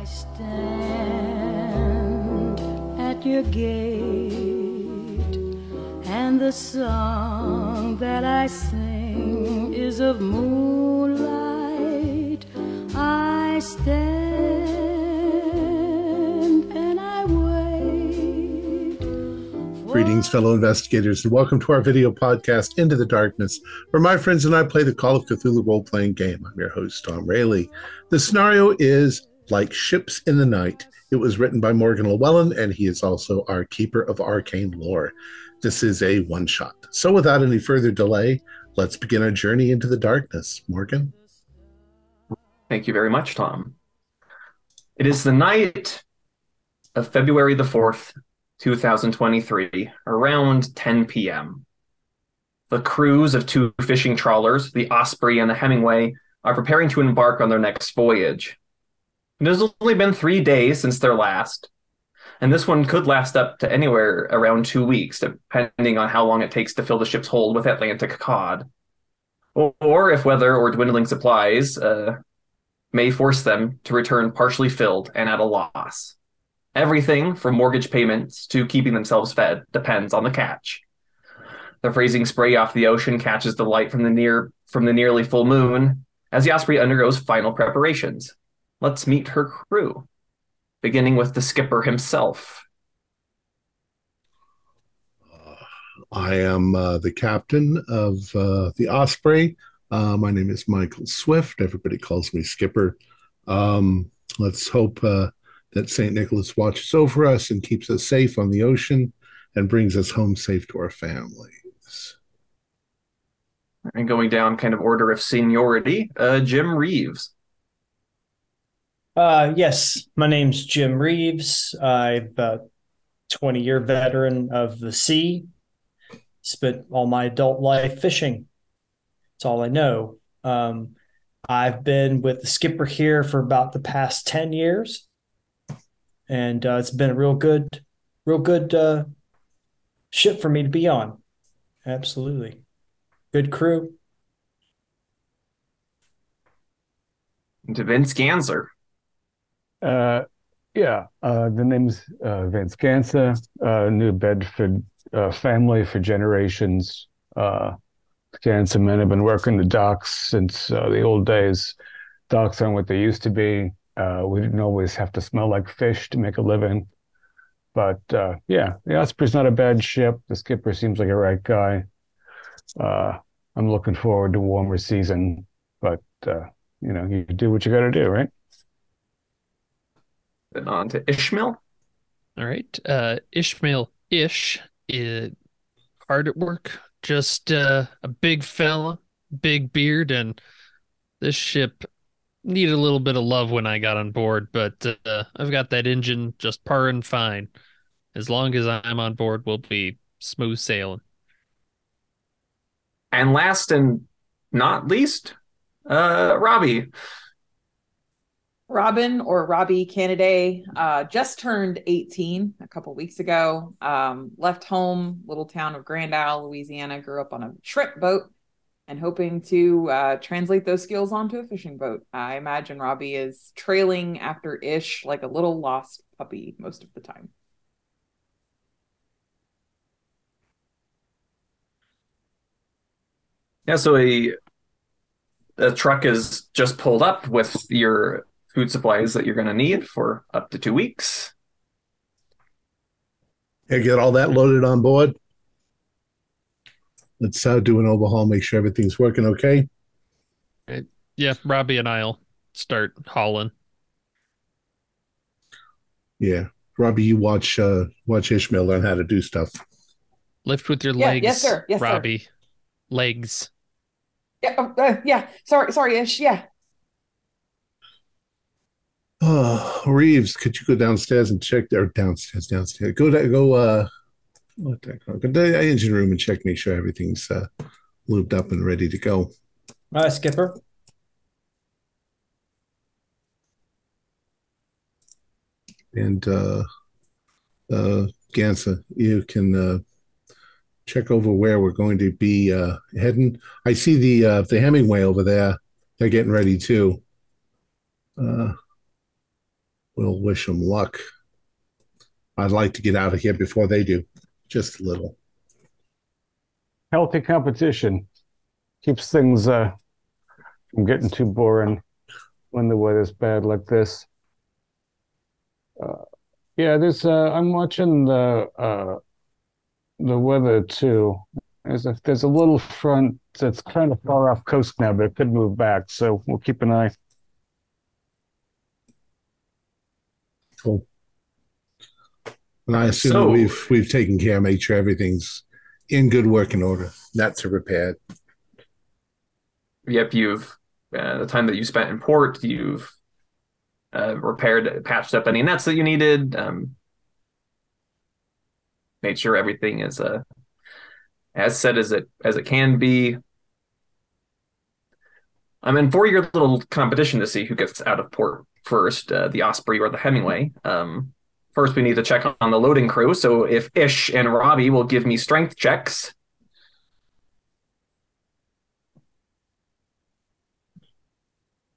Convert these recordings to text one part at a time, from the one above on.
I stand at your gate, and the song that I sing is of moonlight. I stand and I wait. Greetings, fellow investigators, and welcome to our video podcast, Into the Darkness, where my friends and I play the Call of Cthulhu role-playing game. I'm your host, Thom Raley. The scenario is Like Ships in the Night. It was written by Morgan Llewellyn, and he is also our keeper of arcane lore. This is a one-shot. So without any further delay, let's begin our journey into the darkness. Morgan? Thank you very much, Thom. It is the night of February the 4th, 2023, around 10 p.m. The crews of two fishing trawlers, the Osprey and the Hemingway, are preparing to embark on their next voyage. It has only been 3 days since their last, and this one could last up to anywhere around 2 weeks, depending on how long it takes to fill the ship's hold with Atlantic cod. Or if weather or dwindling supplies may force them to return partially filled and at a loss. Everything from mortgage payments to keeping themselves fed depends on the catch. The freezing spray off the ocean catches the light from the nearly full moon as the Osprey undergoes final preparations. Let's meet her crew, beginning with the skipper himself. I am the captain of the Osprey. My name is Michael Swift. Everybody calls me Skipper. Let's hope that St. Nicholas watches over us and keeps us safe on the ocean and brings us home safe to our families. And going down kind of order of seniority, Jim Reeves. Yes, my name's Jim Reeves. I'm a 20-year veteran of the sea. Spent all my adult life fishing. That's all I know. I've been with the skipper here for about the past 10 years. And it's been a real good ship for me to be on. Absolutely. Good crew. And to Vince Gansler. The name's Vince Gansler, New Bedford family for generations. The Gansler men have been working the docks since the old days. Docks aren't what they used to be. We didn't always have to smell like fish to make a living. But the Osprey's not a bad ship. The skipper seems like a right guy. I'm looking forward to warmer season. But, you do what you got to do, right? Then on to Ishmael. All right. Ishmael is hard at work. Just a big fella, big beard, and this ship needed a little bit of love when I got on board, but I've got that engine just purring fine. As long as I'm on board, we'll be smooth sailing. And last and not least, Robbie. Robin, or Robbie Canaday, just turned 18 a couple weeks ago. Left home, little town of Grand Isle, Louisiana. Grew up on a trip boat and hoping to translate those skills onto a fishing boat. I imagine Robbie is trailing after Ish like a little lost puppy most of the time. Yeah, so a truck is just pulled up with your food supplies that you're going to need for up to 2 weeks. Hey, get all that loaded on board. Let's do an overhaul, make sure everything's working okay. Yeah, Robbie and I'll start hauling. Yeah, Robbie, you watch Ishmael learn how to do stuff. Lift with your legs, yes, sir. Yes, Robbie. Sir. Legs. Yeah, sorry, Ish, yeah. Oh, Reeves, could you go downstairs and check there? Downstairs. Go to the engine room and check, make sure everything's lubed up and ready to go. All right, Skipper. And Gansler, you can check over where we're going to be heading. I see the Hemingway over there. They're getting ready too. We'll wish them luck. I'd like to get out of here before they do. Just a little. Healthy competition keeps things from getting too boring when the weather's bad like this. Yeah, this I'm watching the weather too. There's a little front that's kind of far off coast now, but it could move back, so we'll keep an eye. Cool. And I assume so, we've taken care, made sure everything's in good working order, nets are repaired. Yep, you've the time that you spent in port, you've repaired, patched up any nets that you needed. Made sure everything is as set as it can be. I'm in for your little competition to see who gets out of port first, the Osprey or the Hemingway. First, we need to check on the loading crew. So if Ish and Robbie will give me strength checks.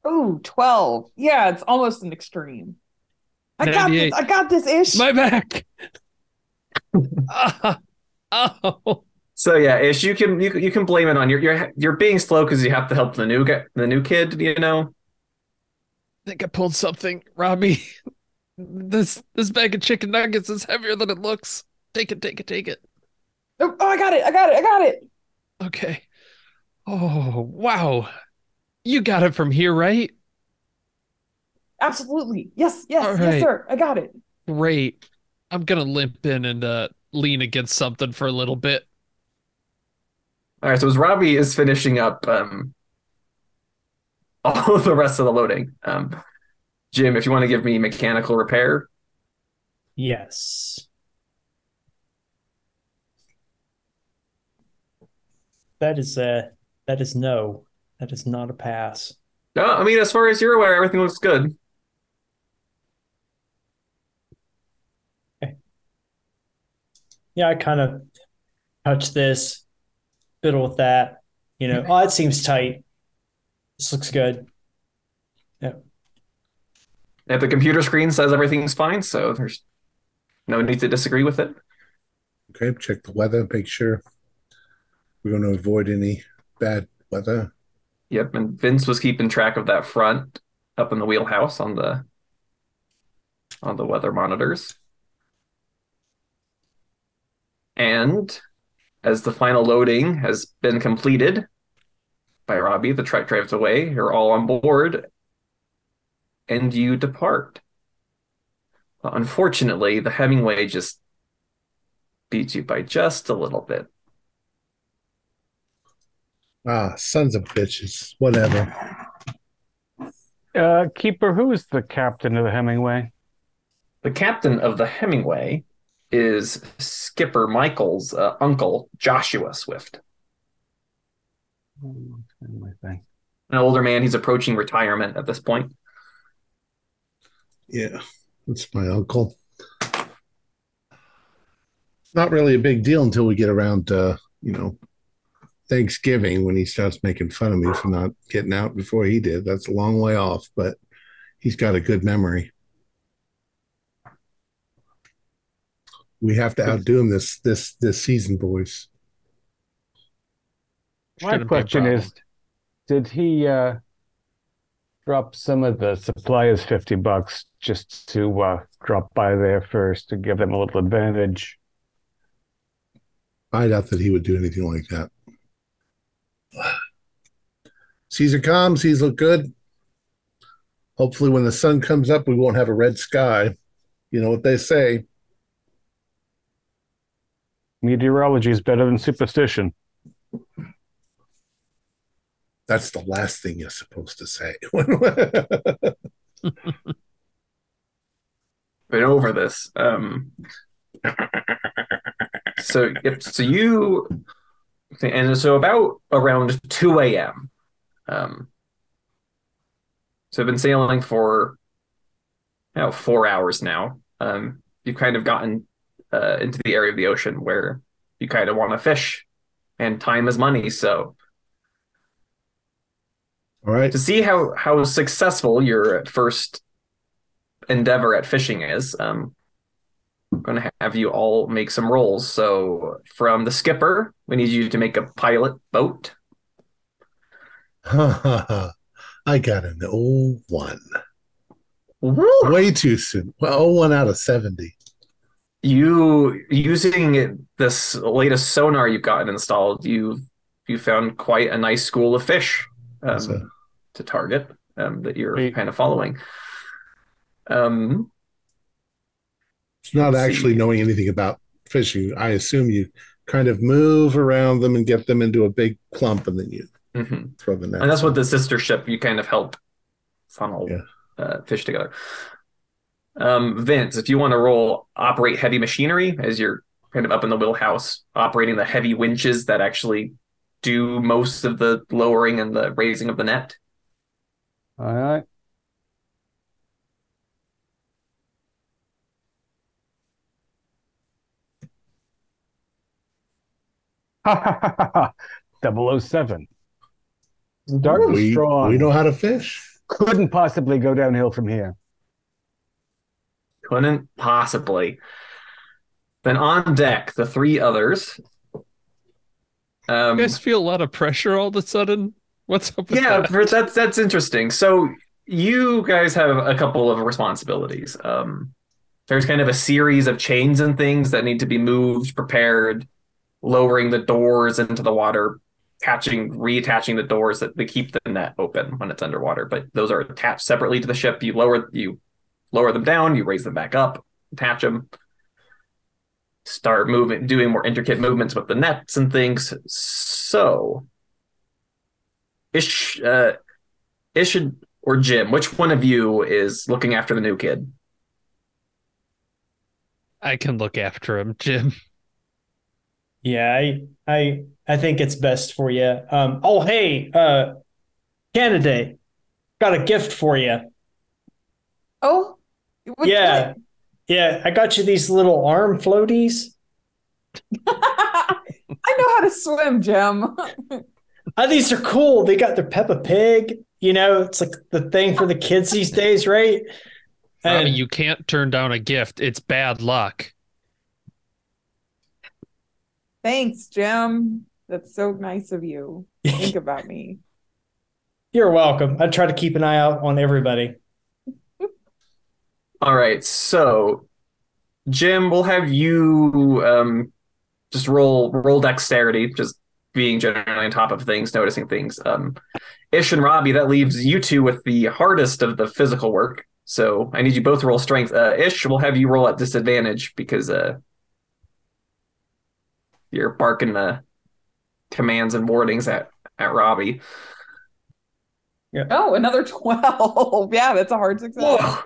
Oh, 12. Yeah, it's almost an extreme. I got this, Ish. My back. Oh. So yeah, Ish, you can blame it on you're being slow because you have to help the new kid, you know. I think I pulled something, Robbie. This bag of chicken nuggets is heavier than it looks. Take it. Oh, I got it. Okay. Oh, wow. You got it from here, right? Absolutely. Yes. All right. Yes, sir. I got it. Great. I'm going to limp in and lean against something for a little bit. All right, so as Robbie is finishing up all of the rest of the loading, Jim, if you want to give me mechanical repair. Yes. That is no. That is not a pass. No, I mean, as far as you're aware, everything looks good. Okay. Yeah, I kind of touch this, fiddle with that. You know, oh, it seems tight. This looks good. Yeah. And the computer screen says everything's fine, so there's no need to disagree with it. Okay, check the weather, make sure we're going to avoid any bad weather. Yep, and Vince was keeping track of that front up in the wheelhouse on the weather monitors. And as the final loading has been completed by Robbie, the truck drives away. You're all on board, and you depart. But unfortunately, the Hemingway just beats you by just a little bit. Ah, sons of bitches. Whatever. Keeper, who is the captain of the Hemingway? The captain of the Hemingway is Skipper Michael's uncle, Joshua Swift. An older man. He's approaching retirement at this point. Yeah, that's my uncle. Not really a big deal until we get around to, Thanksgiving, when he starts making fun of me for not getting out before he did. That's a long way off, but he's got a good memory. We have to outdo him this season, boys. My question is, did he drop some of the suppliers $50 just to drop by there first to give them a little advantage? I doubt that he would do anything like that. Seas are calm, seas look good. Hopefully when the sun comes up, we won't have a red sky. You know what they say. Meteorology is better than superstition. That's the last thing you're supposed to say. Been over this. So you... And so about around 2 a.m. So I've been sailing for 4 hours now. You've kind of gotten into the area of the ocean where you kind of want to fish, and time is money. So, all right, to see how successful your first endeavor at fishing is. I'm going to have you all make some rolls. So from the skipper, we need you to make a pilot boat. I got an 01. Ooh. Way too soon. Well, 01 out of 70. You, using this latest sonar you've gotten installed, you found quite a nice school of fish to target that you're kind of following. It's not actually knowing anything about fishing. I assume you kind of move around them and get them into a big clump, and then you throw the net. And that's what the sister ship, you kind of help funnel fish together. Vince, if you want to roll operate heavy machinery, as you're kind of up in the wheelhouse operating the heavy winches that actually do most of the lowering and the raising of the net. All right. Ha 007. Dark and strong. We know how to fish. Couldn't possibly go downhill from here. Couldn't possibly. Then on deck, the three others. You guys feel a lot of pressure all of a sudden? What's up with that? Yeah, that's interesting. So you guys have a couple of responsibilities. There's kind of a series of chains and things that need to be moved, prepared, lowering the doors into the water, reattaching the doors that they keep the net open when it's underwater. But those are attached separately to the ship. You lower them down, you raise them back up, attach them, start moving, doing more intricate movements with the nets and things. So, Ish or Jim, which one of you is looking after the new kid? I can look after him, Jim. Yeah, I think it's best for you. Oh, hey, Canaday, got a gift for you. Oh, yeah. Yeah, I got you these little arm floaties. I know how to swim, Jim. These are cool. They got their Peppa Pig. You know, it's like the thing for the kids these days, right? Robbie, you can't turn down a gift. It's bad luck. Thanks, Jim. That's so nice of you. Think about me. You're welcome. I try to keep an eye out on everybody. All right, so Jim, we'll have you just roll dexterity, just being generally on top of things, noticing things. Ish and Robbie, that leaves you two with the hardest of the physical work. So I need you both to roll strength. Ish, we'll have you roll at disadvantage because you're barking the commands and warnings at Robbie. Yeah. Oh, another 12. Yeah, that's a hard success. Whoa.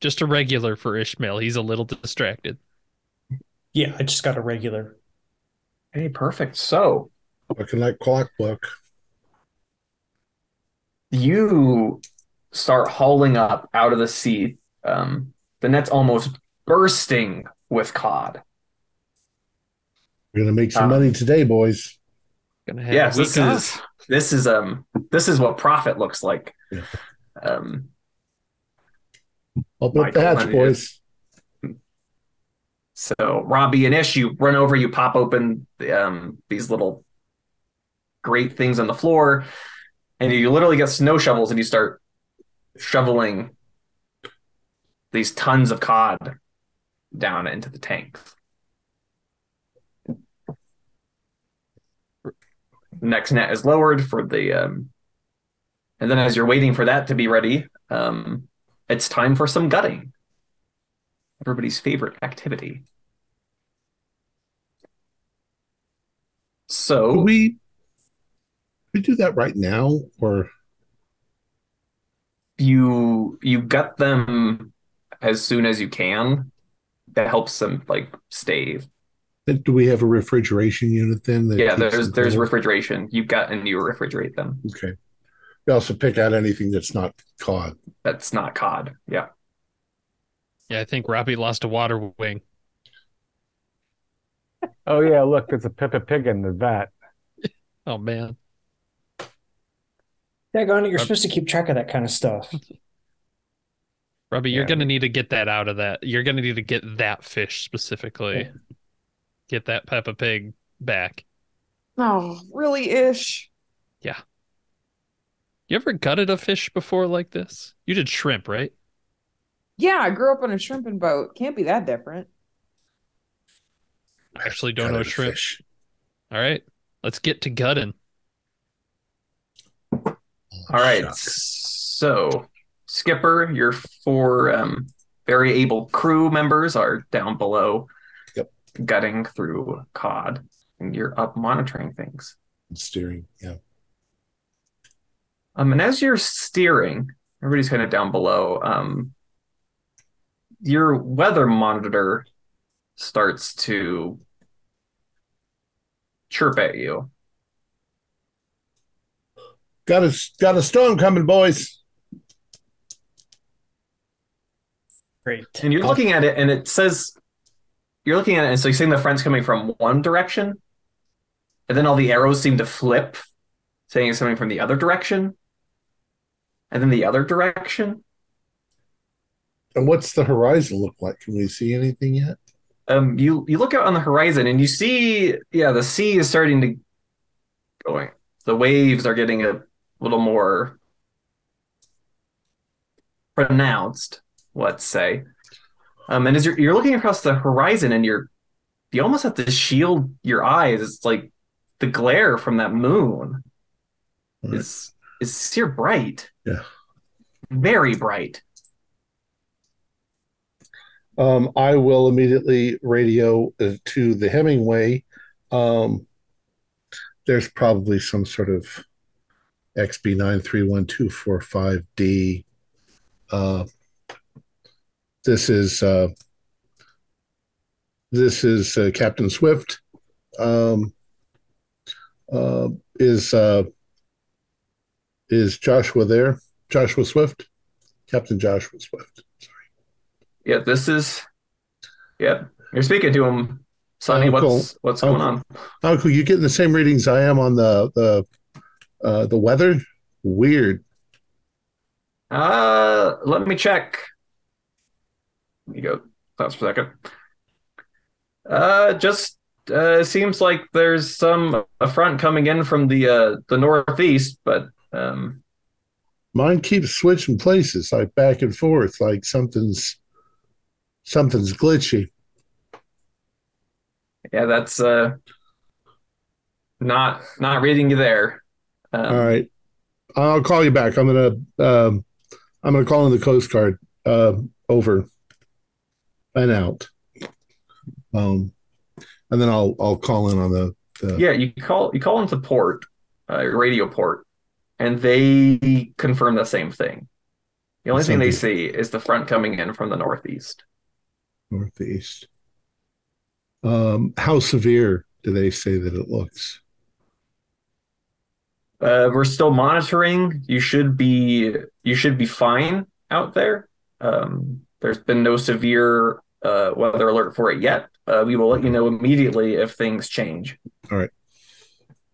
Just a regular for Ishmael. He's a little distracted. Yeah, I just got a regular. Hey, perfect. So, looking like clockwork. You start hauling up out of the sea. The net's almost bursting with cod. We're gonna make some money today, boys. Yes, this is what profit looks like. Yeah. Open up the hatch, boys. So Robbie and Ish, you run over, you pop open these little great things on the floor, and you literally get snow shovels and you start shoveling these tons of cod down into the tank. Next net is lowered for the, and then as you're waiting for that to be ready, it's time for some gutting. Everybody's favorite activity. So we do that right now, or you gut them as soon as you can. That helps them stay. Do we have a refrigeration unit then? Yeah, there's refrigeration. You gut and you refrigerate them. Okay. We also pick out anything that's not cod. That's not cod, yeah. Yeah, I think Robbie lost a water wing. Oh, yeah, look, there's a Peppa Pig in the vat. Oh, man. Daggone it, you're supposed to keep track of that kind of stuff. Robbie, you're going to need to get that out of that. You're going to need to get that fish specifically. Yeah. Get that Peppa Pig back. Oh, really, Ish? Yeah. You ever gutted a fish before like this? You did shrimp, right? Yeah, I grew up on a shrimping boat. Can't be that different. I actually don't know shrimp. Fish. All right, let's get to gutting. All right, so Skipper, your four very able crew members are down below, gutting through cod, and you're up monitoring things. And steering, yeah. And as you're steering, everybody's kind of down below. Your weather monitor starts to chirp at you. Got a storm coming, boys. Great. And you're looking at it, and it says, and so you're seeing the friends coming from one direction, and then all the arrows seem to flip, saying it's coming from the other direction, and then the other direction. And what's the horizon look like? Can we see anything yet? You look out on the horizon and you see, the sea is starting to going. The waves are getting a little more pronounced, let's say. And as you're looking across the horizon and you almost have to shield your eyes. It's like the glare from that moon is sheer bright. Yeah. Very bright. I will immediately radio to the Hemingway. There's probably some sort of XB931245D. This is Captain Swift. Is Joshua there? Joshua Swift, Captain Joshua Swift. Yeah, this is. Yeah, you're speaking to him, Sonny. What's going on? Uncle, you getting the same readings I am on the weather? Weird. Let me check. You go pause for a second. Just seems like there's a front coming in from the northeast, but mine keeps switching places, like back and forth, like something's glitchy. Yeah, that's not reading you there. All right, I'll call you back. I'm gonna call in the Coast Guard. Over and out. And then I'll call in on the. Yeah, you call into port, radio port, and they confirm the same thing. The only thing they see is the front coming in from the northeast. Northeast. How severe do they say that it looks? We're still monitoring. You should be fine out there. There's been no severe weather alert for it yet. We will let you know immediately if things change. All right.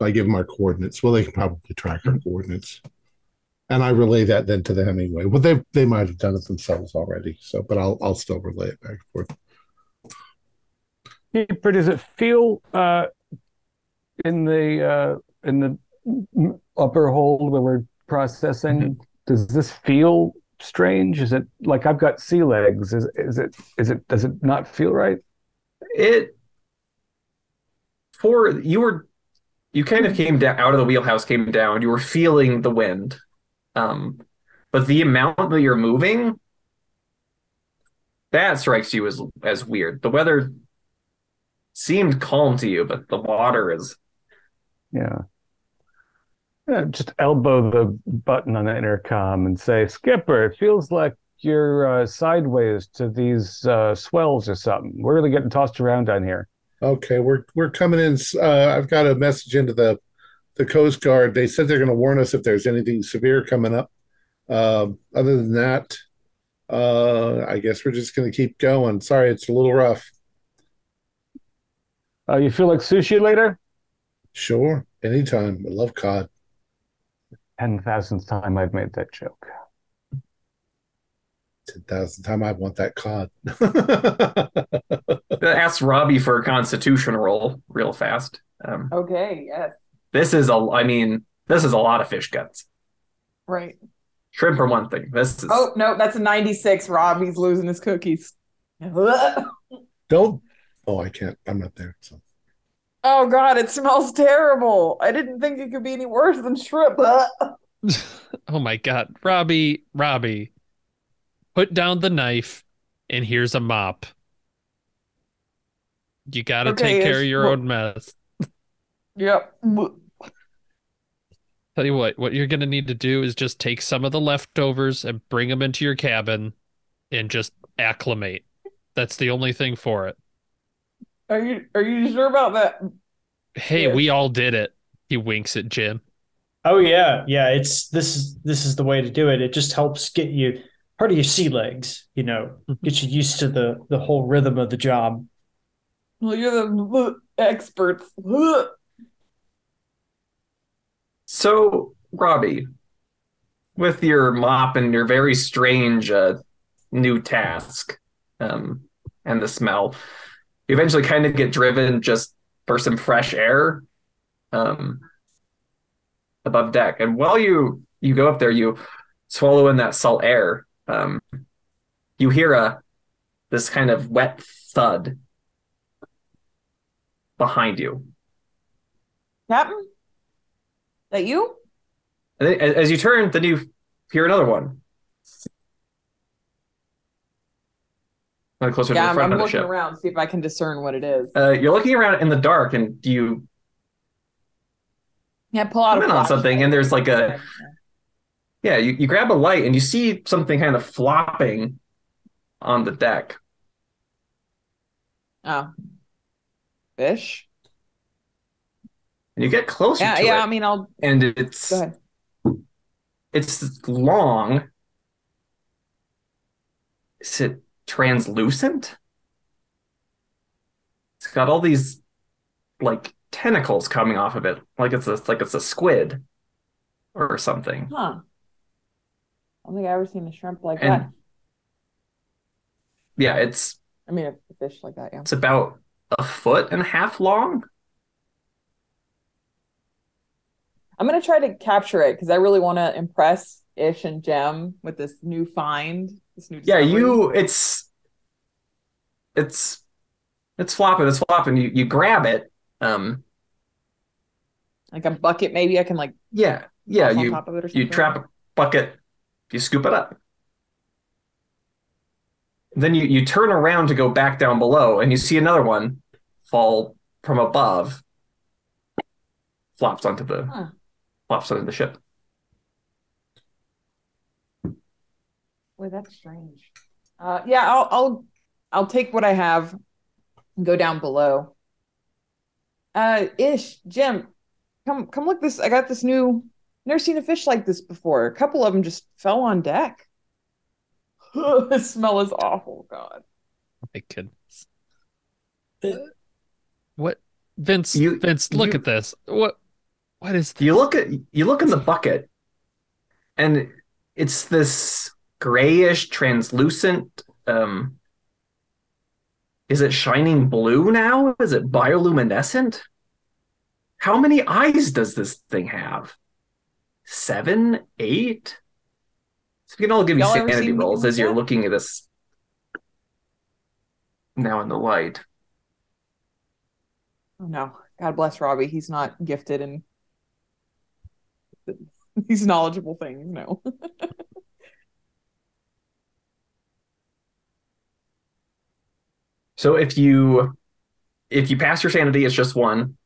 I give them our coordinates. Well, they can probably track our coordinates. And I relay that then to the Hemingway. Well, they might have done it themselves already. So, but I'll still relay it back and forth. Yeah, but does it feel in the upper hold where we're processing? Mm-hmm. Does this feel strange? Is it like I've got sea legs? Is it? Does it not feel right? You kind of came down out of the wheelhouse. Came down. You were feeling the wind. But the amount that you're moving, that strikes you as weird. The weather seemed calm to you, but the water is... Yeah, just elbow the button on the intercom and say, Skipper, it feels like you're sideways to these swells or something. We're really getting tossed around down here. Okay, we're coming in. I've got a message into the Coast Guard. They said they're going to warn us if there's anything severe coming up. Other than that, I guess we're just going to keep going. Sorry, it's a little rough. You feel like sushi later? Sure, anytime. I love cod. 10,000th time I've made that joke. 10,000 times I want that cod. Ask Robbie for a constitution roll real fast. Okay, yes. This is a lot of fish guts. Right. Shrimp for one thing. This is... Oh, no, that's a 96. Robbie's losing his cookies. Don't... Oh, I can't. I'm not there. So. Oh, God, it smells terrible. I didn't think it could be any worse than shrimp. Oh, my God. Robbie, put down the knife, and here's a mop. You got to take care of your own mess. Yep. Tell you what you're going to need to do is just take some of the leftovers and bring them into your cabin and just acclimate. That's the only thing for it. Are you sure about that? Hey, yeah. We all did it. He winks at Jim. Oh, yeah. Yeah, this is the way to do it. It just helps get you part of your sea legs, you know, get you used to the whole rhythm of the job. Well, you're the experts. So, Robbie, with your mop and your very strange new task and the smell, you eventually kind of get driven just for some fresh air above deck. And while you go up there, you swallow in that salt air. You hear this kind of wet thud behind you. Captain? That you? As you turn, then you hear another one. Closer to the front of the ship. I'm looking around, see if I can discern what it is. You're looking around in the dark, and you pull out on something, and there's like a you grab a light, and you see something kind of flopping on the deck. Oh, fish. And you get closer to it. Yeah, And it's long. Is it translucent? It's got all these, like, tentacles coming off of it. Like it's a squid or something. Huh. I don't think I've ever seen a shrimp like that. Yeah, it's... a fish like that, yeah. It's about 1.5 feet long. I'm going to try to capture it because I really want to impress Ish and Jem with this new find. Discovery. It's flopping. It's flopping. You grab it. Like a bucket, maybe I can like. Yeah. You, on top of it or something. You trap a bucket. You scoop it up. Then you turn around to go back down below and you see another one fall from above. Flops onto the... Huh. Flops onto the ship. Boy, that's strange. I'll take what I have and go down below. Ish, Jim, come look this. I got this new... Never seen a fish like this before. A couple of them just fell on deck. The smell is awful, God. Oh my goodness. What? Vince, look at this. What is this? You look in the bucket and it's this grayish, translucent, is it shining blue now? Is it bioluminescent? How many eyes does this thing have? 7, 8? So we can all give you sanity rolls as you're looking at this now in the light. Oh no. God bless Robbie. He's not gifted in these knowledgeable things, no. So if you pass your sanity, it's just 1.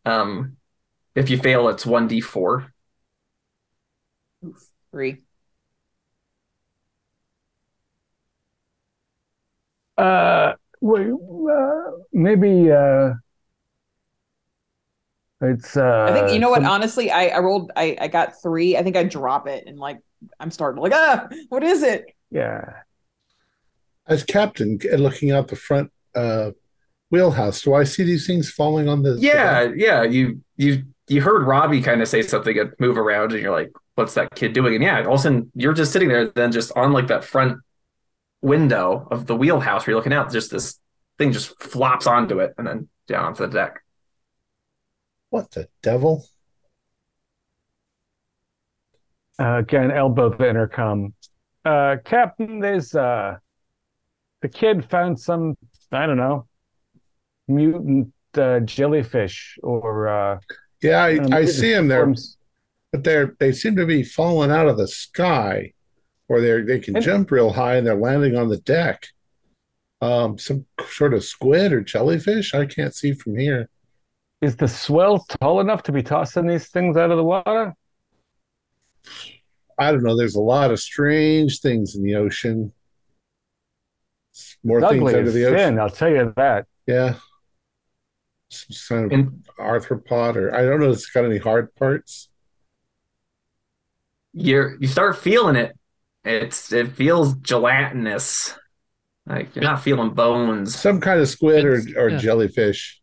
If you fail, it's 1d4. 3. Maybe it's I think you know what, honestly, I rolled I got 3. I think I drop it and like I'm startled, like what is it? Yeah. As captain looking out the front wheelhouse, do I see these things falling on the... Yeah. You heard Robbie kind of say something and move around and you're like, what's that kid doing? And yeah, all of a sudden you're just sitting there then just on like that front window of the wheelhouse where you're looking out, just this thing just flops onto it and then down onto the deck. What the devil? Again, elbow the intercom. Captain, there's the kid found some, I don't know, mutant jellyfish or... yeah, I see them there, but they seem to be falling out of the sky, or they can jump real high and they're landing on the deck. Some sort of squid or jellyfish? I can't see from here. Is the swell tall enough to be tossing these things out of the water? I don't know. There's a lot of strange things in the ocean. More things under the ocean. I'll tell you that. Yeah. Some kind of arthropod, or I don't know if it's got any hard parts. You start feeling it. It feels gelatinous. Like you're not feeling bones. Some kind of squid or jellyfish.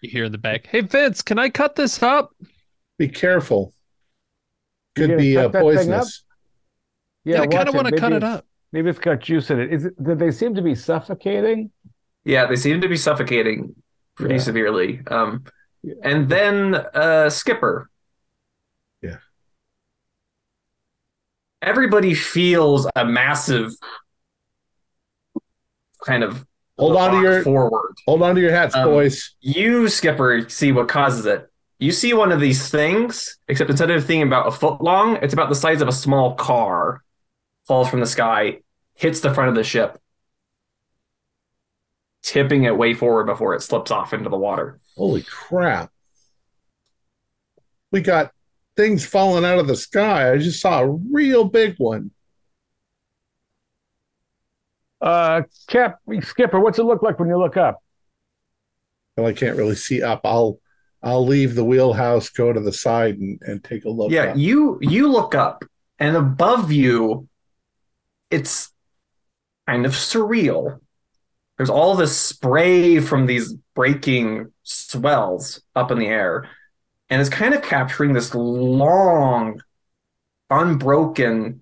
You hear in the back, "Hey Vince, can I cut this up?" Be careful. Could be poisonous. Yeah, I kind of want to cut it up. Maybe it's got juice in it. Did they seem to be suffocating? Yeah, they seem to be suffocating pretty severely. And then Skipper. Yeah. Everybody feels a massive kind of hold on to your hats, boys. You, Skipper, see what causes it. You see one of these things, except instead of being about a foot long, it's about the size of a small car. Falls from the sky, hits the front of the ship, tipping it way forward before it slips off into the water. Holy crap. We got things falling out of the sky. I just saw a real big one. Skipper, what's it look like when you look up? Well, I can't really see up. I'll leave the wheelhouse, go to the side, and take a look. Yeah, up. You look up, and above you, it's kind of surreal. There's all this spray from these breaking swells up in the air, and it's kind of capturing this long, unbroken,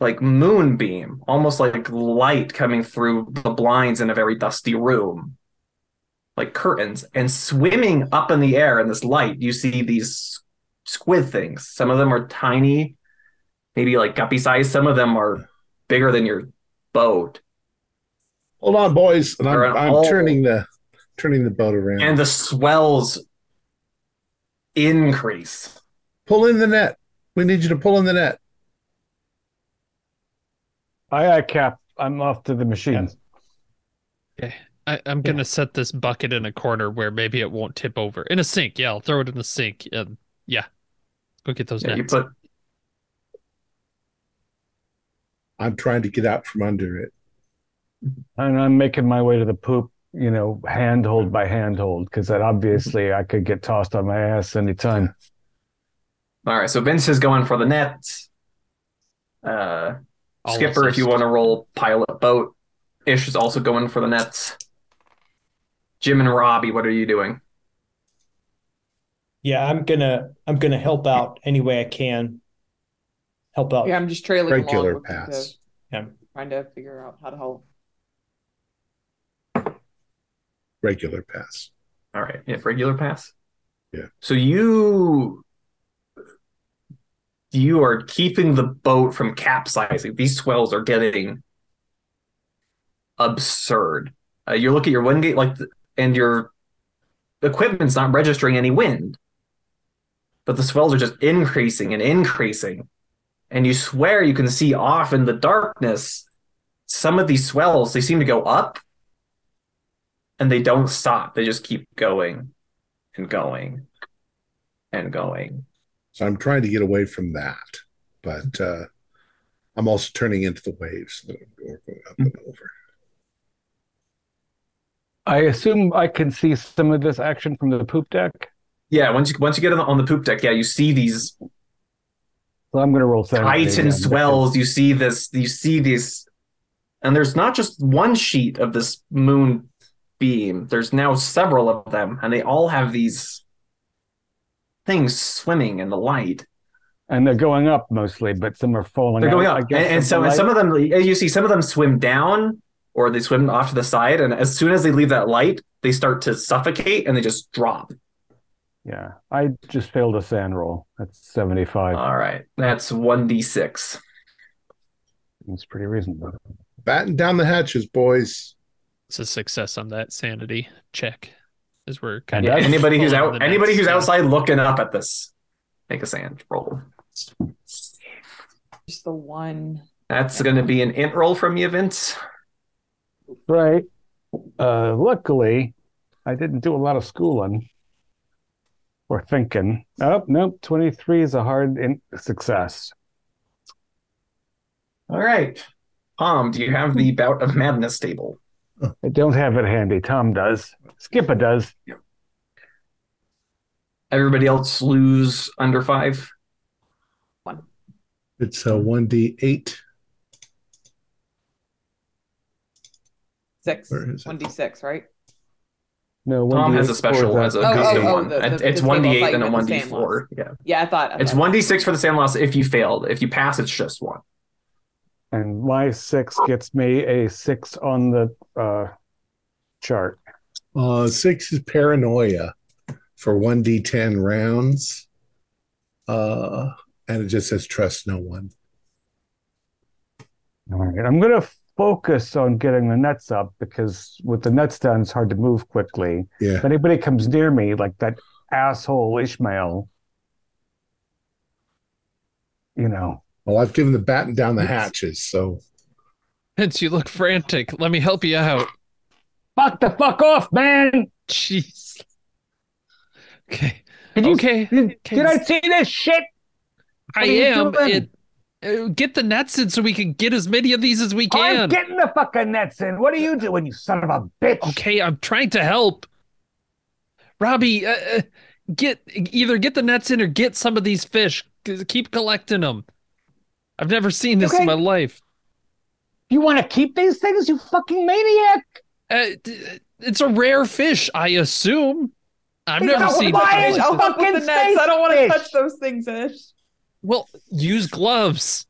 like moonbeam, almost like light coming through the blinds in a very dusty room, like curtains, and swimming up in the air in this light, you see these squid things. Some of them are tiny, maybe like guppy size. Some of them are bigger than your boat. Hold on, boys. And I'm turning the boat around. And the swells increase. Pull in the net. We need you to pull in the net. Aye, Cap. I'm off to the machine. Okay. I'm going to set this bucket in a corner where maybe it won't tip over. In a sink, yeah. I'll throw it in the sink. Go get those nets. I'm trying to get out from under it. And I'm making my way to the poop, handhold by handhold, because that obviously I could get tossed on my ass anytime. All right, so Vince is going for the nets. Skipper, if you want to roll pilot boat. Ish is also going for the nets. Jim and Robbie, what are you doing? Yeah, I'm gonna help out any way I can. Help out. Yeah, I'm just trailing regular pass. Trying to figure out how to help. Regular pass. All right. Yeah, regular pass. Yeah. So you are keeping the boat from capsizing. These swells are getting absurd. You look at your wind gate, and your equipment's not registering any wind, but the swells are just increasing and increasing, and you swear you can see off in the darkness. Some of these swells, they seem to go up, and they don't stop. They just keep going and going and going. So I'm trying to get away from that, but I'm also turning into the waves that are going up and over. I assume I can see some of this action from the poop deck. Yeah, once you get on the poop deck, you see these. Well, I'm going to roll Titan swells. You see this, and there's not just one sheet of this moon beam. There's now several of them, and they all have these things swimming in the light. And they're going up mostly, but some are falling. They're going out, up. And some of them, you see, some of them swim down or they swim off to the side. And as soon as they leave that light, they start to suffocate and they just drop. Yeah. I just failed a sand roll. That's 75. All right. That's 1d6. That's pretty reasonable. Batten down the hatches, boys. It's a success on that sanity check. As we're kind of anybody who's outside looking up at this. Make a sand roll. Just the one. That's going to be an int roll from you, Vince. Right. Luckily, I didn't do a lot of schooling or thinking. Oh, nope. 23 is a hard int success. All right. Tom, do you have the bout of madness table? I don't have it handy. Tom does. Skipper does. Yep. Everybody else lose under 5? 1. It's a 1d8. 6. 1d6, right? No, 1d8. Tom has a special, has a custom one. It's 1d8 and a 1d4. Yeah. Yeah, I thought. It's 1d6 for the sand loss if you failed. If you pass, it's just 1. And my 6 gets me a 6 on the chart. 6 is paranoia. For 1d10 rounds. And it just says, trust no one. All right. I'm going to focus on getting the nets up because with the nets down, it's hard to move quickly. Yeah. If anybody comes near me, like that asshole Ishmael, you know. Well, I've given the batten down the hatches, so. Vince, you look frantic. Let me help you out. Fuck the fuck off, man. Jeez. Okay. Did I see this shit? Get the nets in so we can get as many of these as we can. I'm getting the fucking nets in. What are you doing, you son of a bitch? Okay, I'm trying to help. Robbie, get the nets in or get some of these fish. Keep collecting them. I've never seen this in my life. You want to keep these things, you fucking maniac? It's a rare fish, I assume. I've never seen it. I don't want to touch those things, Ish. Well, use gloves.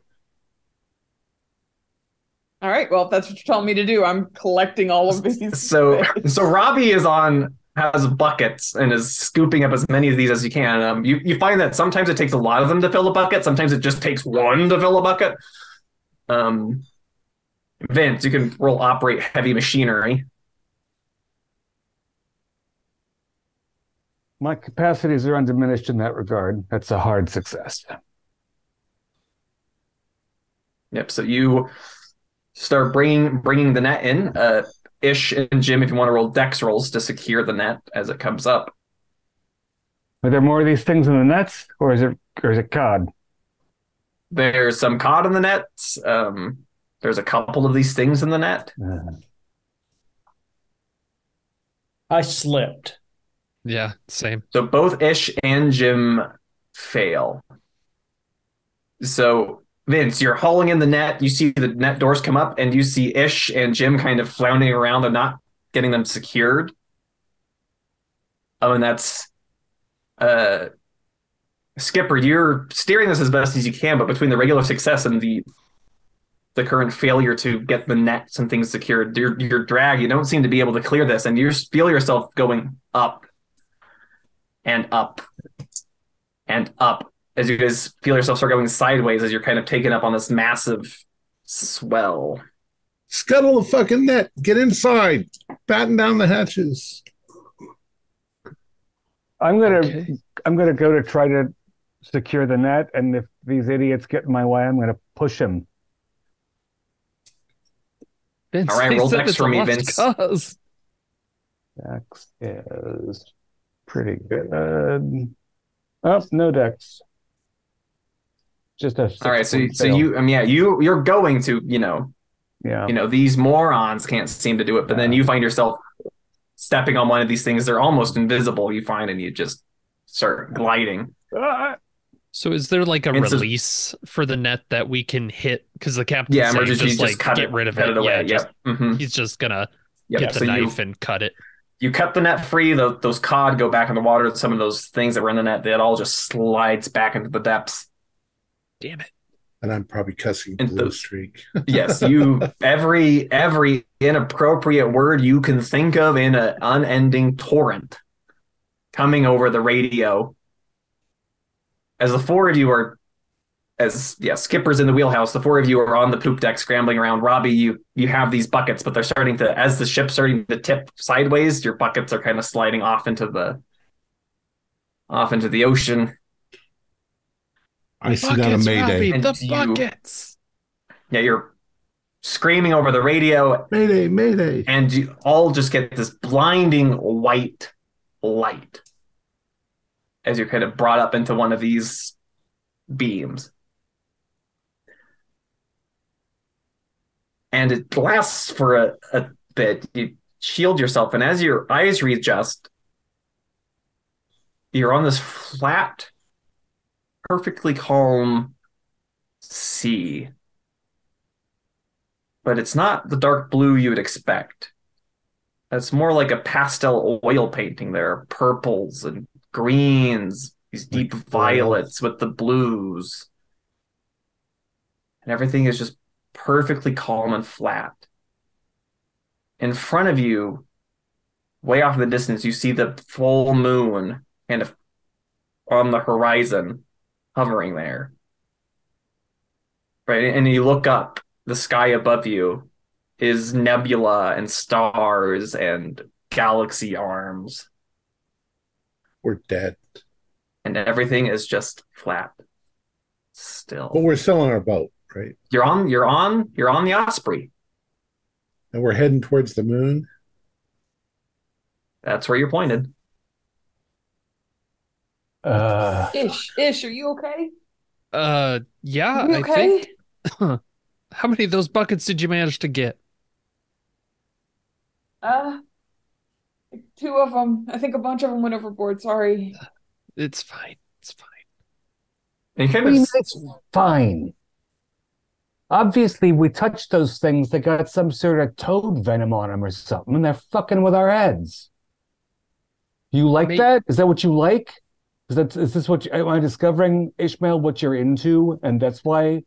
All right. Well, if that's what you're telling me to do, I'm collecting all of these. So Robbie has buckets and is scooping up as many of these as you can. You find that sometimes it takes a lot of them to fill a bucket. Sometimes it just takes one to fill a bucket. Vince, you can roll operate heavy machinery. My capacities are undiminished in that regard. That's a hard success. Yep. So you start bringing the net in. Ish and Jim, if you want to roll dex rolls to secure the net as it comes up. Are there more of these things in the nets, or is it cod? There's some cod in the nets. There's a couple of these things in the net. I slipped. Yeah, same. So both Ish and Jim fail. So, Vince, you're hauling in the net. You see the net doors come up, and you see Ish and Jim kind of floundering around. They're not getting them secured. And that's... Skipper, you're steering this as best as you can, but between the regular success and the current failure to get the nets and things secured, your drag, you don't seem to be able to clear this, and you feel yourself going up. And up and up as you guys feel yourself start going sideways as you're kind of taken up on this massive swell. Scuttle the fucking net. Get inside. Batten down the hatches. I'm gonna go to try to secure the net, and if these idiots get in my way, I'm gonna push them. Vince, all right, roll dex for me, Vince. Cause. Dex is... pretty good. No dex. Just a. All right. So you. You're going to. Yeah. These morons can't seem to do it, but then you find yourself stepping on one of these things. They're almost invisible. You find, and you just start gliding. So is there like a release for the net that we can hit? Because the captain. Yeah. Emergency. Just like get rid of it. Yeah. Just, he's just gonna get the knife and cut it. You cut the net free, those cod go back in the water, some of those things that were in the net, that all just slides back into the depths. Damn it. And I'm probably cussing Blue Streak. Yes, you every inappropriate word you can think of in an unending torrent coming over the radio. As the four of you are, skippers in the wheelhouse, the four of you are on the poop deck scrambling around. Robbie, you have these buckets, but they're starting to, as the ship's starting to tip sideways, your buckets are kind of sliding off into the ocean. I see that on Mayday. Robbie, the buckets. You're screaming over the radio. Mayday, Mayday. And you all just get this blinding white light as you're kind of brought up into one of these beams. And it lasts for a bit. You shield yourself, and as your eyes readjust, you're on this flat, perfectly calm sea. But it's not the dark blue you would expect. It's more like a pastel oil painting. There are purples and greens, these deep violets with the blues. And everything is just perfectly calm and flat. In front of you, way off in the distance, you see the full moon kind of on the horizon, hovering there, right? And you look up, the sky above you is nebula and stars and galaxy arms. We're dead. And everything is just flat still. But we're still on our boat, right? You're on the Osprey. And we're heading towards the moon. That's where you're pointed. Ish, are you okay? Yeah, you okay? I think. How many of those buckets did you manage to get? Two of them. I think a bunch of them went overboard. Sorry. It's fine. It's fine. It's fine. Obviously, we touched those things that got some sort of toad venom on them or something, and they're fucking with our heads. You like that? Is that what you like? Is this what am I discovering, Ishmael? What you're into, and that's why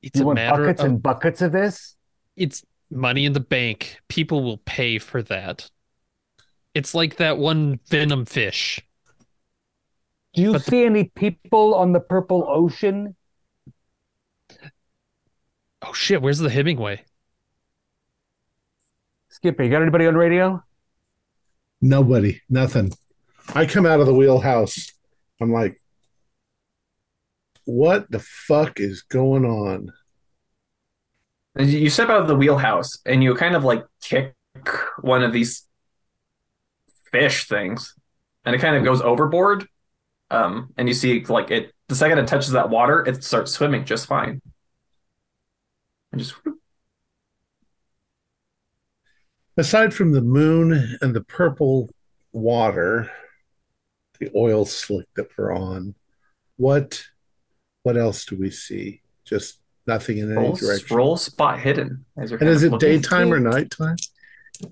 it's you want buckets and buckets of this. It's money in the bank. People will pay for that. It's like that one venom fish. Do you see any people on the purple ocean? Oh shit! Where's the Hemingway? Skipper, you got anybody on radio? Nobody. Nothing. I come out of the wheelhouse. I'm like, what the fuck is going on? You step out of the wheelhouse and you kind of like kick one of these fish things and it kind of goes overboard. And you see like it, the second it touches that water, it starts swimming just fine. And just whoop. Aside from the moon and the purple water, the oil slick that we're on, what else do we see? Just nothing in any direction. Roll spot hidden. And is it daytime or nighttime?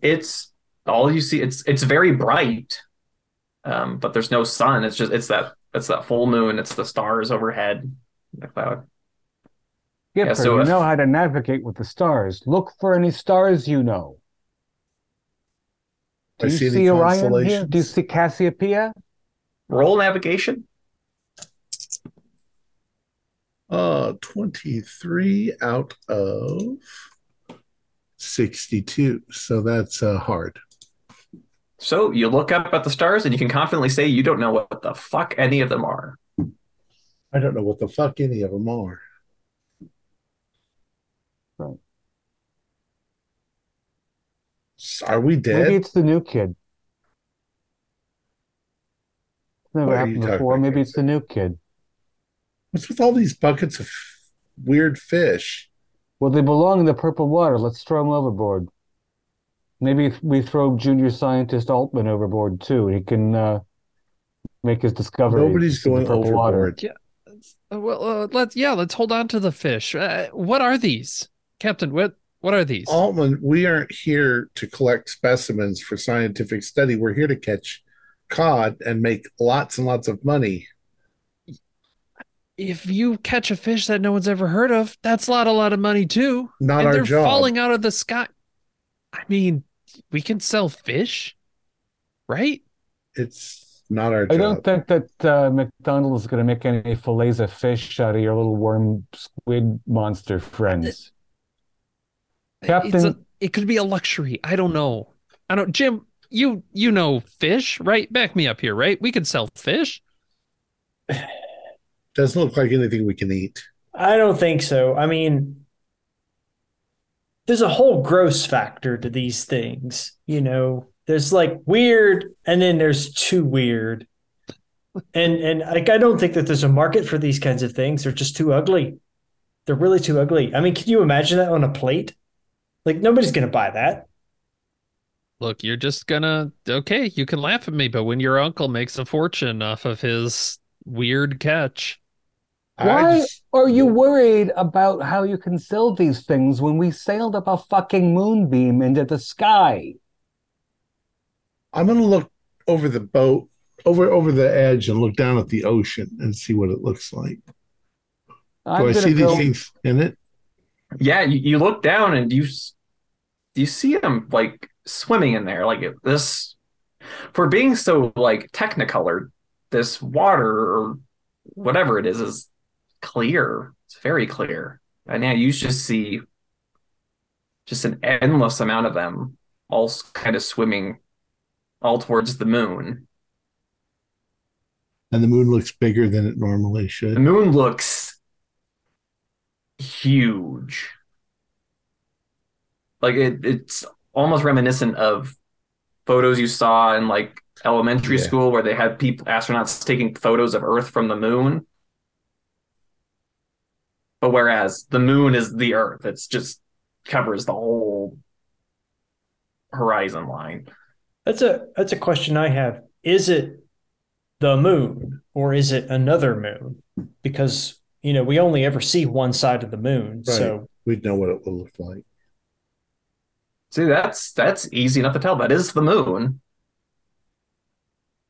It's all you see. It's very bright, but there's no sun. It's just it's that full moon. It's the stars overhead, the cloud. Yeah, so you know how to navigate with the stars. Look for any stars you know. Do you see Orion here? Do you see Cassiopeia? Roll navigation. 23 out of 62. So that's hard. So you look up at the stars and you can confidently say you don't know what the fuck any of them are. I don't know what the fuck any of them are. Right. Are we dead? Maybe it's the new kid. Never happened before. Maybe it's the new kid. What's with all these buckets of weird fish? Well, they belong in the purple water. Let's throw them overboard. Maybe we throw junior scientist Altman overboard too. He can make his discovery. Nobody's going overboard. Water. Yeah. Well, let's hold on to the fish. What are these, Captain? What are these? Altman, we aren't here to collect specimens for scientific study. We're here to catch cod and make lots and lots of money. if you catch a fish that no one's ever heard of, that's a lot of money too. Not and our they're job. Falling out of the sky. I mean, we can sell fish, right? It's not our job. I don't think that McDonald's is going to make any fillets of fish out of your little worm squid monster friends. Captain, it could be a luxury. I don't know. Jim, you know fish, right? Back me up here, right? We could sell fish. Doesn't look like anything we can eat. I don't think so. I mean, there's a whole gross factor to these things. You know, there's like weird, and then there's too weird. And like, I don't think that there's a market for these kinds of things. They're just too ugly. They're really too ugly. I mean, can you imagine that on a plate? Like, nobody's going to buy that. Look, you're just going to, okay, you can laugh at me, but when your uncle makes a fortune off of his weird catch. Why are you worried about how you can sell these things when we sailed up a fucking moonbeam into the sky? I'm going to look over the boat, over the edge, and look down at the ocean and see what it looks like. Do I see these things in it? Yeah, you look down and you see them like swimming in there, like this. For being so like technicolored, this water or whatever it is clear. It's very clear, and yeah, you just see just an endless amount of them, all kind of swimming, all towards the moon. And the moon looks bigger than it normally should. The moon looks huge. Like it's almost reminiscent of photos you saw in like elementary school where they had astronauts taking photos of Earth from the moon. But whereas the moon is the Earth, it's just covers the whole horizon line. That's a question I have. Is it the moon or is it another moon? Because, you know, we only ever see one side of the moon. Right. So we'd know what it will look like. See, that's easy enough to tell. That is the moon.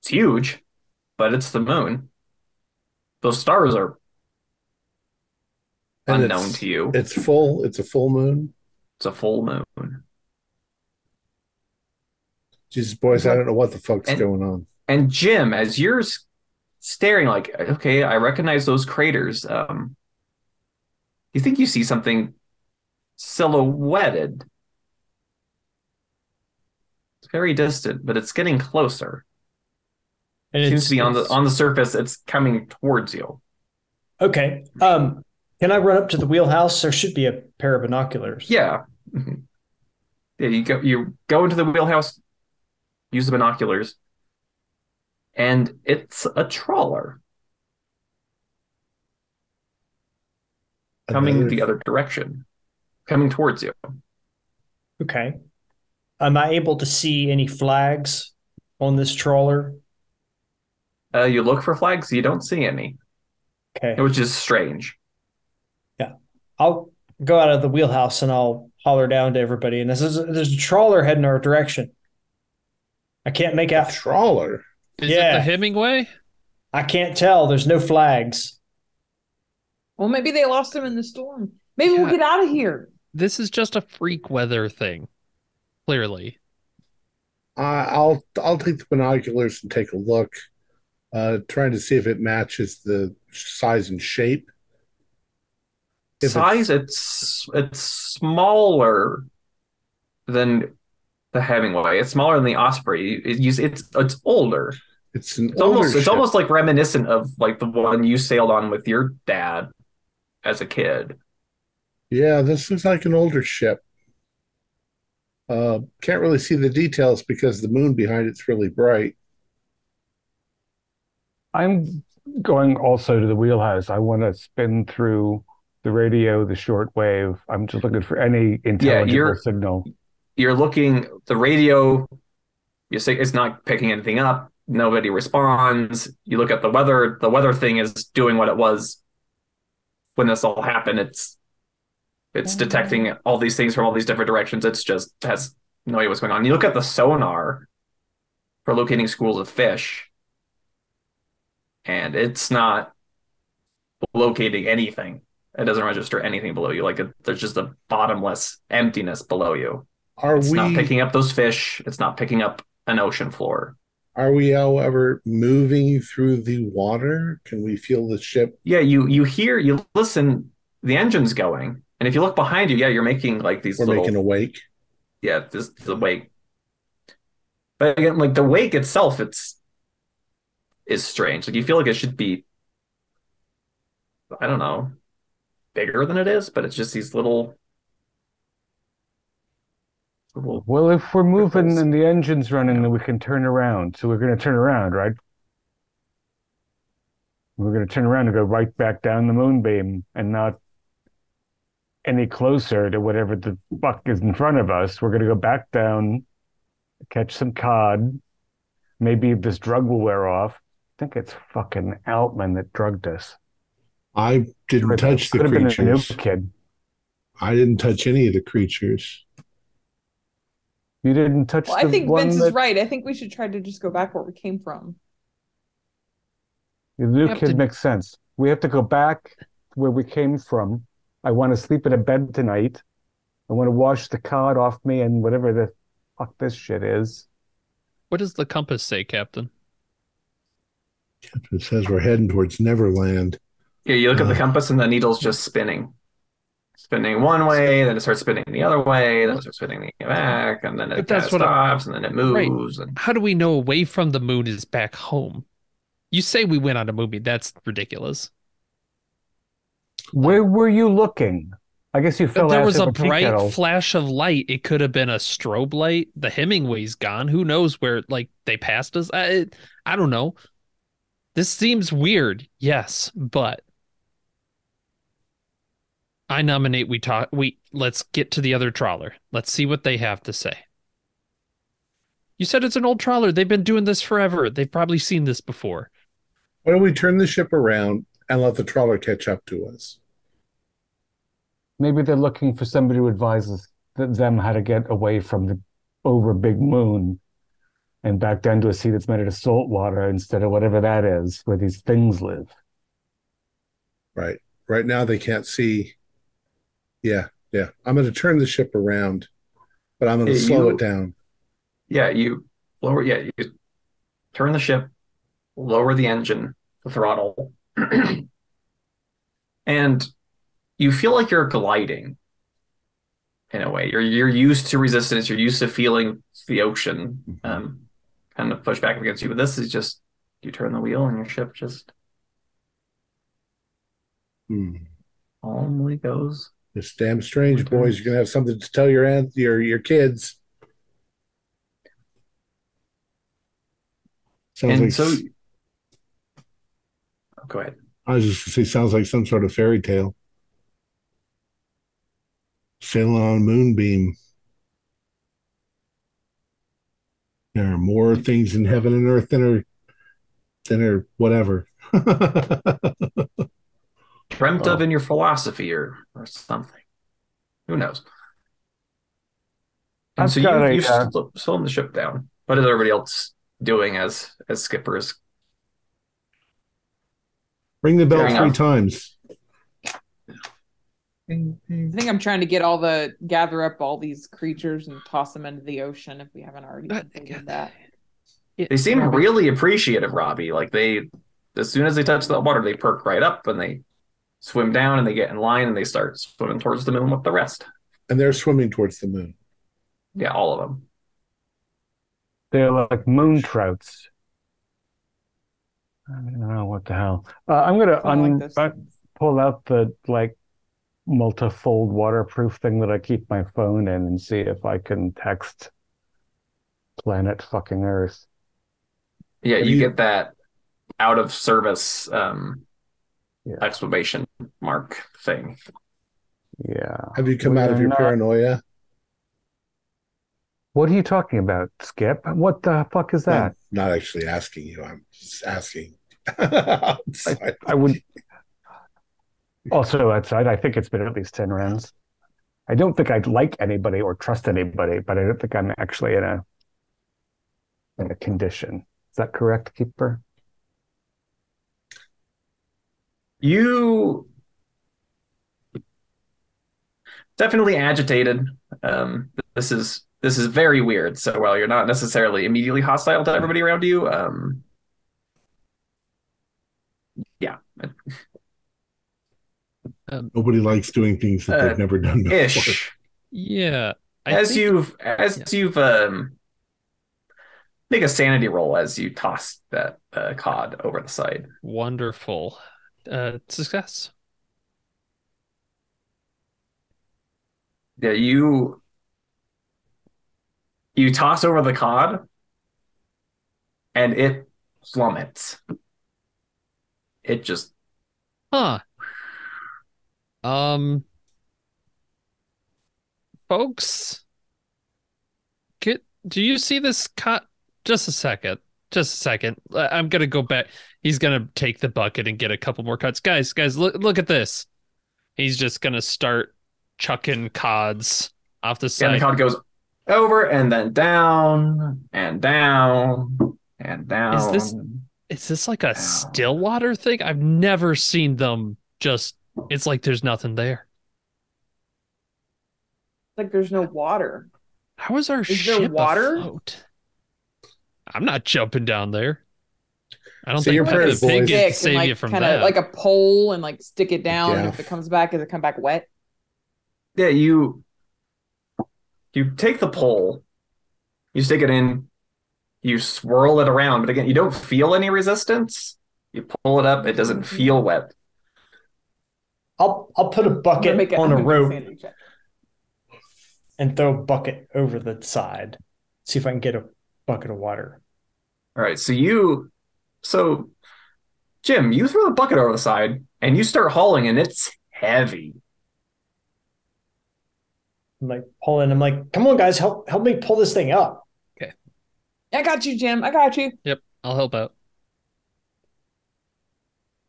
It's huge, but it's the moon. Those stars are unknown to you. It's full. It's a full moon. It's a full moon. Jesus, boys, I don't know what the fuck's going on. And Jim, as you're staring, like, okay, I recognize those craters. You think you see something silhouetted? It's very distant, but it's getting closer. And it seems to be on the surface. It's coming towards you. Okay. Can I run up to the wheelhouse? There should be a pair of binoculars. Yeah. Mm-hmm. Yeah. You go into the wheelhouse. Use the binoculars. And it's a trawler coming the other direction, coming towards you. Okay. Am I able to see any flags on this trawler? You look for flags, you don't see any. Okay. Which is strange. Yeah. I'll go out of the wheelhouse and I'll holler down to everybody. And there's a trawler heading our direction. I can't make out. A trawler? Is it the Hemingway? I can't tell. There's no flags. Well, maybe they lost them in the storm. Maybe we'll get out of here. This is just a freak weather thing. Clearly, I'll take the binoculars and take a look, trying to see if it matches the size and shape. It's smaller than the Hemingway. It's smaller than the Osprey. It's older. It's almost like reminiscent of like the one you sailed on with your dad as a kid. Yeah, this looks like an older ship. Can't really see the details because the moon behind it's really bright. I'm going also to the wheelhouse. I want to spin through the radio, the shortwave. I'm just looking for any intelligible signal. You're looking the radio. You say it's not picking anything up. Nobody responds. You look at the weather. The weather thing is doing what it was when this all happened. It's detecting all these things from all these different directions. It's just has no idea what's going on. You look at the sonar for locating schools of fish, and it's not locating anything. It doesn't register anything below you. Like there's just a bottomless emptiness below you. It's not picking up those fish. It's not picking up an ocean floor. Are we, however, moving through the water? Can we feel the ship? Yeah, you hear, you listen, the engine's going. And if you look behind you, yeah, you're making like these making a wake. Yeah, the wake. But again, like the wake itself, is strange. Like you feel like it should be, I don't know, bigger than it is, but it's just these little. Well, if we're moving and the engine's running, then we can turn around. So we're going to turn around, right? We're going to turn around and go right back down the moonbeam and not any closer to whatever the fuck is in front of us. We're going to go back down, catch some cod. Maybe this drug will wear off. I think it's fucking Altman that drugged us. I didn't touch the creatures. Kid. I didn't touch any of the creatures. You didn't touch. Well, I think Vince is right. I think we should try to just go back where we came from. The new kid makes sense. We have to go back where we came from. I want to sleep in a bed tonight. I want to wash the cod off me and whatever the fuck this shit is. What does the compass say, Captain? It says we're heading towards Neverland. Yeah, you look at the compass and the needle's just spinning. Spinning one way, then it starts spinning the other way, then it starts spinning the back, and then it stops, and then it moves. Right. How do we know away from the moon is back home? You say we went on a movie. That's ridiculous. Where were you looking? I guess you fell. There was a bright flash of light. It could have been a strobe light. The Hemingway's gone. Who knows where? Like they passed us. I don't know. This seems weird. Yes, but. I nominate let's get to the other trawler. Let's see what they have to say. You said it's an old trawler. They've been doing this forever. They've probably seen this before. Why don't we turn the ship around and let the trawler catch up to us? Maybe they're looking for somebody who advises them how to get away from the over big moon and back down to a sea that's made out of salt water instead of whatever that is, where these things live. Right. Right now they can't see. Yeah. I'm going to turn the ship around, but I'm going to slow it down. Yeah, you turn the ship, lower the engine, the throttle, and you feel like you're gliding in a way. You're used to resistance. You're used to feeling the ocean kind of push back against you. But this is just, you turn the wheel and your ship just calmly goes. It's damn strange, boys. You're gonna have something to tell your kids. Go ahead. I was just gonna say, sounds like some sort of fairy tale. Sailing on moonbeam. There are more things in heaven and earth than are whatever. Dreamt of in your philosophy or something. Who knows? And I've so you've slowed the ship down. What is everybody else doing as skippers? Ring the bell three times. I think I'm trying to gather up all these creatures and toss them into the ocean if we haven't already done that. They seem really appreciative, Robbie. Like as soon as they touch the water, they perk right up and they swim down and they get in line and they start swimming towards the moon with the rest. And they're swimming towards the moon. Yeah, all of them. They're like moon trouts. I don't know what the hell. I'm going to pull out the multifold waterproof thing that I keep my phone in and see if I can text planet fucking Earth. Yeah, you get that out of service exclamation mark thing. Yeah. Have you come out of your paranoia? What are you talking about, Skip? What the fuck is that? I'm not actually asking you. I'm just asking. I would. Also outside, I think it's been at least 10 rounds. I don't think I'd like anybody or trust anybody, but I don't think I'm actually in a condition. Is that correct, Keeper? You definitely agitated. This is very weird. So while you're not necessarily immediately hostile to everybody around you, yeah. Nobody likes doing things that they've never done before. Ish. Yeah. Make a sanity roll as you toss that cod over the side. Wonderful. Success. Yeah, you toss over the cod and it plummets. It just... Huh. Folks, do you see this cod? Just a second. I'm going to go back. He's going to take the bucket and get a couple more cuts. Guys, look at this. He's just going to start chucking cods off the side. And the cod goes over and then down and down and down. Is this like a still water thing? I've never seen them just... It's like there's nothing there. Like there's no water. How is our ship afloat? I'm not jumping down there. I don't think the pig can save you from that. Like a pole and like stick it down. Yeah. And if it comes back, does it come back wet? Yeah, you take the pole, you stick it in, you swirl it around. But again, you don't feel any resistance. You pull it up, it doesn't feel wet. I'll put a bucket on a rope and throw a bucket over the side. See if I can get a bucket of water. All right, so Jim, you throw the bucket over the side and you start hauling, and it's heavy. I'm like, come on, guys, help me pull this thing up. Okay. I got you, Jim. I got you. Yep, I'll help out.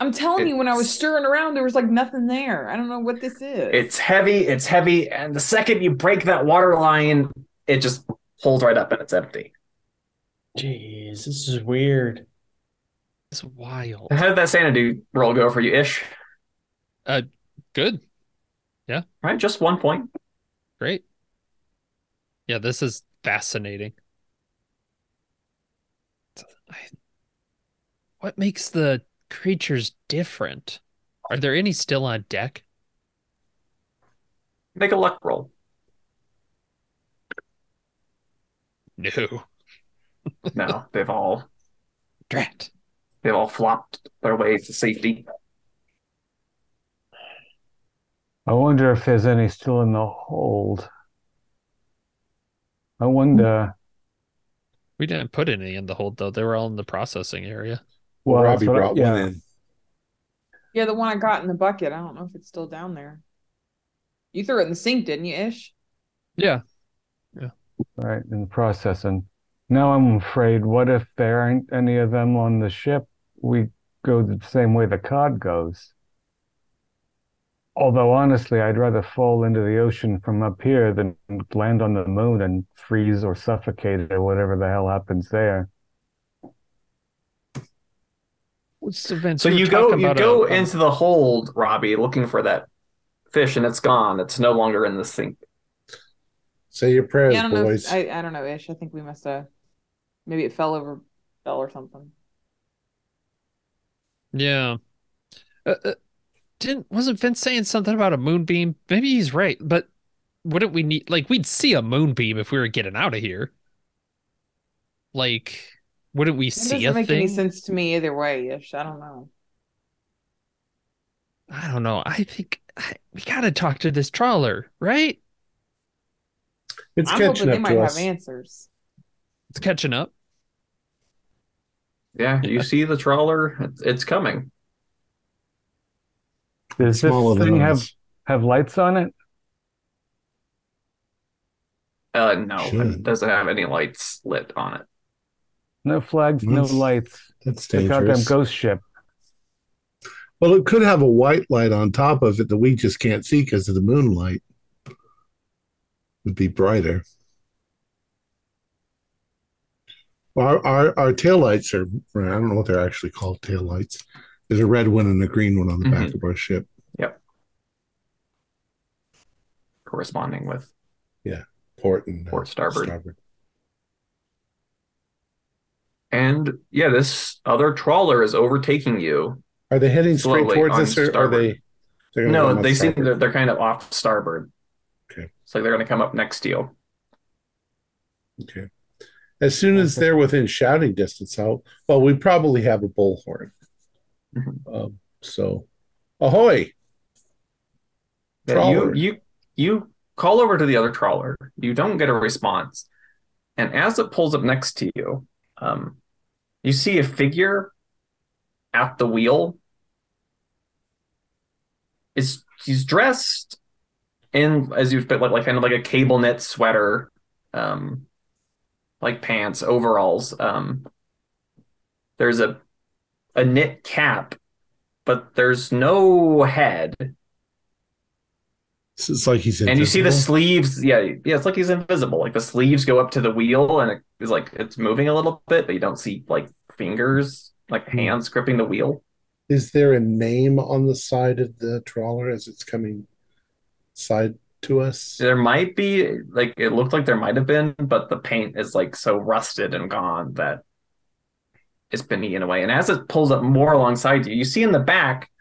I'm telling you, when I was stirring around, there was like nothing there. I don't know what this is. It's heavy, and the second you break that water line, it just pulls right up and it's empty. Jeez, this is weird. It's wild. How did that sanity roll go for you, Ish? Good. Yeah. All right, just 1 point. Great. Yeah, this is fascinating. What makes the creatures different? Are there any still on deck? Make a luck roll. No, they've all flopped their way to safety. I wonder if there's any still in the hold. I wonder. We didn't put any in the hold, though. They were all in the processing area. Well, Robbie brought one in. Yeah, the one I got in the bucket. I don't know if it's still down there. You threw it in the sink, didn't you, Ish? Yeah. Right, in the processing. Now I'm afraid, what if there aren't any of them on the ship? We go the same way the cod goes. Although, honestly, I'd rather fall into the ocean from up here than land on the moon and freeze or suffocate or whatever the hell happens there. So you go into the hold, Robbie, looking for that fish, and it's gone. It's no longer in the sink. Say your prayers, boys. I don't know, Ish. I think we must have... Maybe it fell or something. Yeah. Wasn't Vince saying something about a moonbeam? Maybe he's right, but wouldn't we need... Like, we'd see a moonbeam if we were getting out of here. Like... Wouldn't we see a thing? It doesn't make any sense to me either way, Ish. I don't know. I think we got to talk to this trawler, right? It's catching up to us. I'm hoping they might have answers. It's catching up. Yeah, you see the trawler? It's coming. Does this thing have lights on it? No, it doesn't have any lights lit on it. No flags, no lights. That's dangerous. Goddamn ghost ship. Well, it could have a white light on top of it that we just can't see because of the moonlight. It would be brighter. Our taillights are, I don't know what they're actually called, taillights. There's a red one and a green one on the back of our ship. Yep. Corresponding with port and starboard. And yeah, this other trawler is overtaking you. Are they heading straight towards us, or starboard? No, they seem that they're kind of off starboard. Okay. So they're going to come up next to you. Okay. As soon as they're within shouting distance, well, we probably have a bullhorn. So, ahoy! Trawler. You call over to the other trawler. You don't get a response. And as it pulls up next to you, you see a figure at the wheel. He's dressed in, as you've been, like kind of like a cable knit sweater, like pants, overalls. There's a knit cap, but there's no head. So it's like he's invisible. And you see the sleeves. Yeah, it's like he's invisible. Like the sleeves go up to the wheel, and it's like it's moving a little bit, but you don't see like fingers, like hands gripping the wheel. Is there a name on the side of the trawler as it's coming side to us? There might be, like it looked like there might have been, but the paint is like so rusted and gone that it's been eaten away. And as it pulls up more alongside you, you see in the back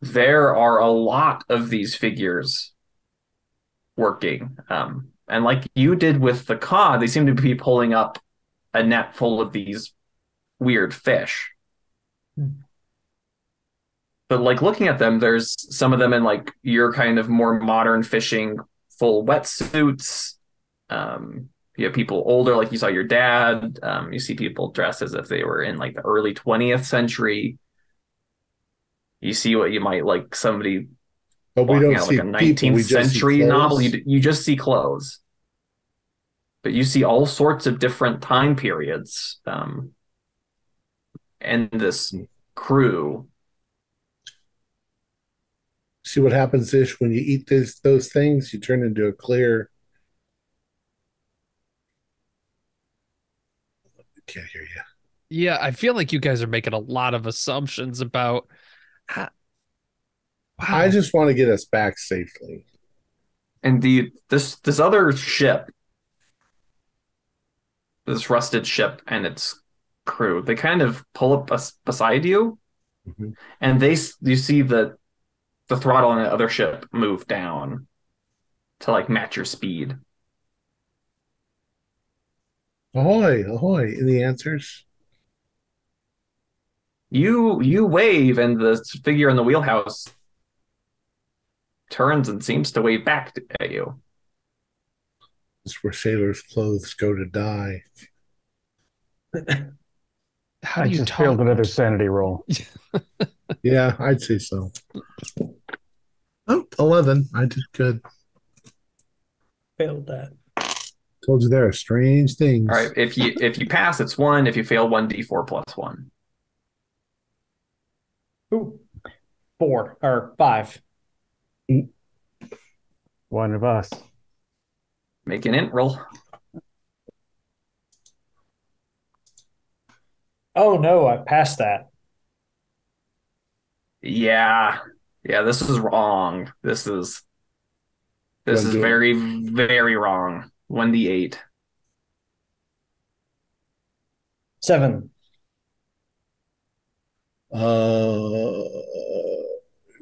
there are a lot of these figures working. And like you did with the cod, they seem to be pulling up a net full of these weird fish. But like looking at them, there's some of them in like your kind of more modern fishing, full wetsuits. You have people older, like you saw your dad. You see people dressed as if they were in like the early 20th century. You see what you might like somebody, but we don't see like a 19th century novel. You just see clothes, but you see all sorts of different time periods. And this crew. See what happens, Ish, when you eat those things, you turn into a clear... I can't hear you. Yeah, I feel like you guys are making a lot of assumptions about... I just want to get us back safely. And this other ship, this rusted ship and its crew, they kind of pull up beside you, and you see the throttle on the other ship move down to like match your speed. Ahoy, ahoy. Any answers? You wave, and the figure in the wheelhouse turns and seems to wave back at you. It's where sailors' clothes go to die. How do you just failed another sanity roll. Yeah, I'd say so. Oh, 11. I did good. Failed that. Told you there are strange things. All right, if you pass, it's 1. If you fail, 1d4 + 1. Ooh, 4 or 5. 8. One of us. Make an int roll. Oh no, I passed that. Yeah, this is wrong. This is very, very wrong. 1d8. 7. Do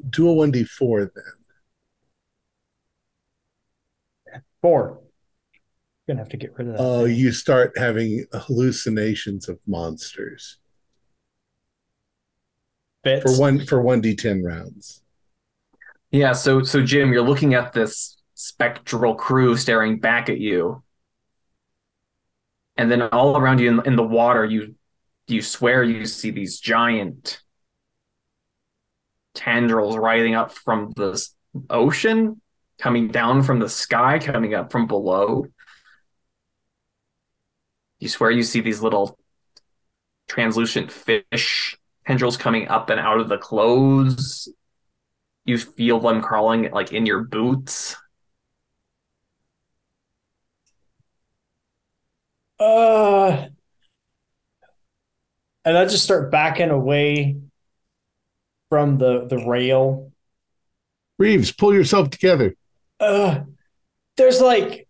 a 1d4 then. 4. You're gonna have to get rid of that. Oh, you start having hallucinations of monsters. Bits. For 1d10 rounds. Yeah, so Jim, you're looking at this spectral crew staring back at you, and then all around you in the water, you swear you see these giant tendrils rising up from the ocean, coming down from the sky, coming up from below. You swear you see these little translucent fish tendrils coming up and out of the clothes. You feel them crawling like in your boots. And I just start backing away from the rail. Reeves, pull yourself together. There's like,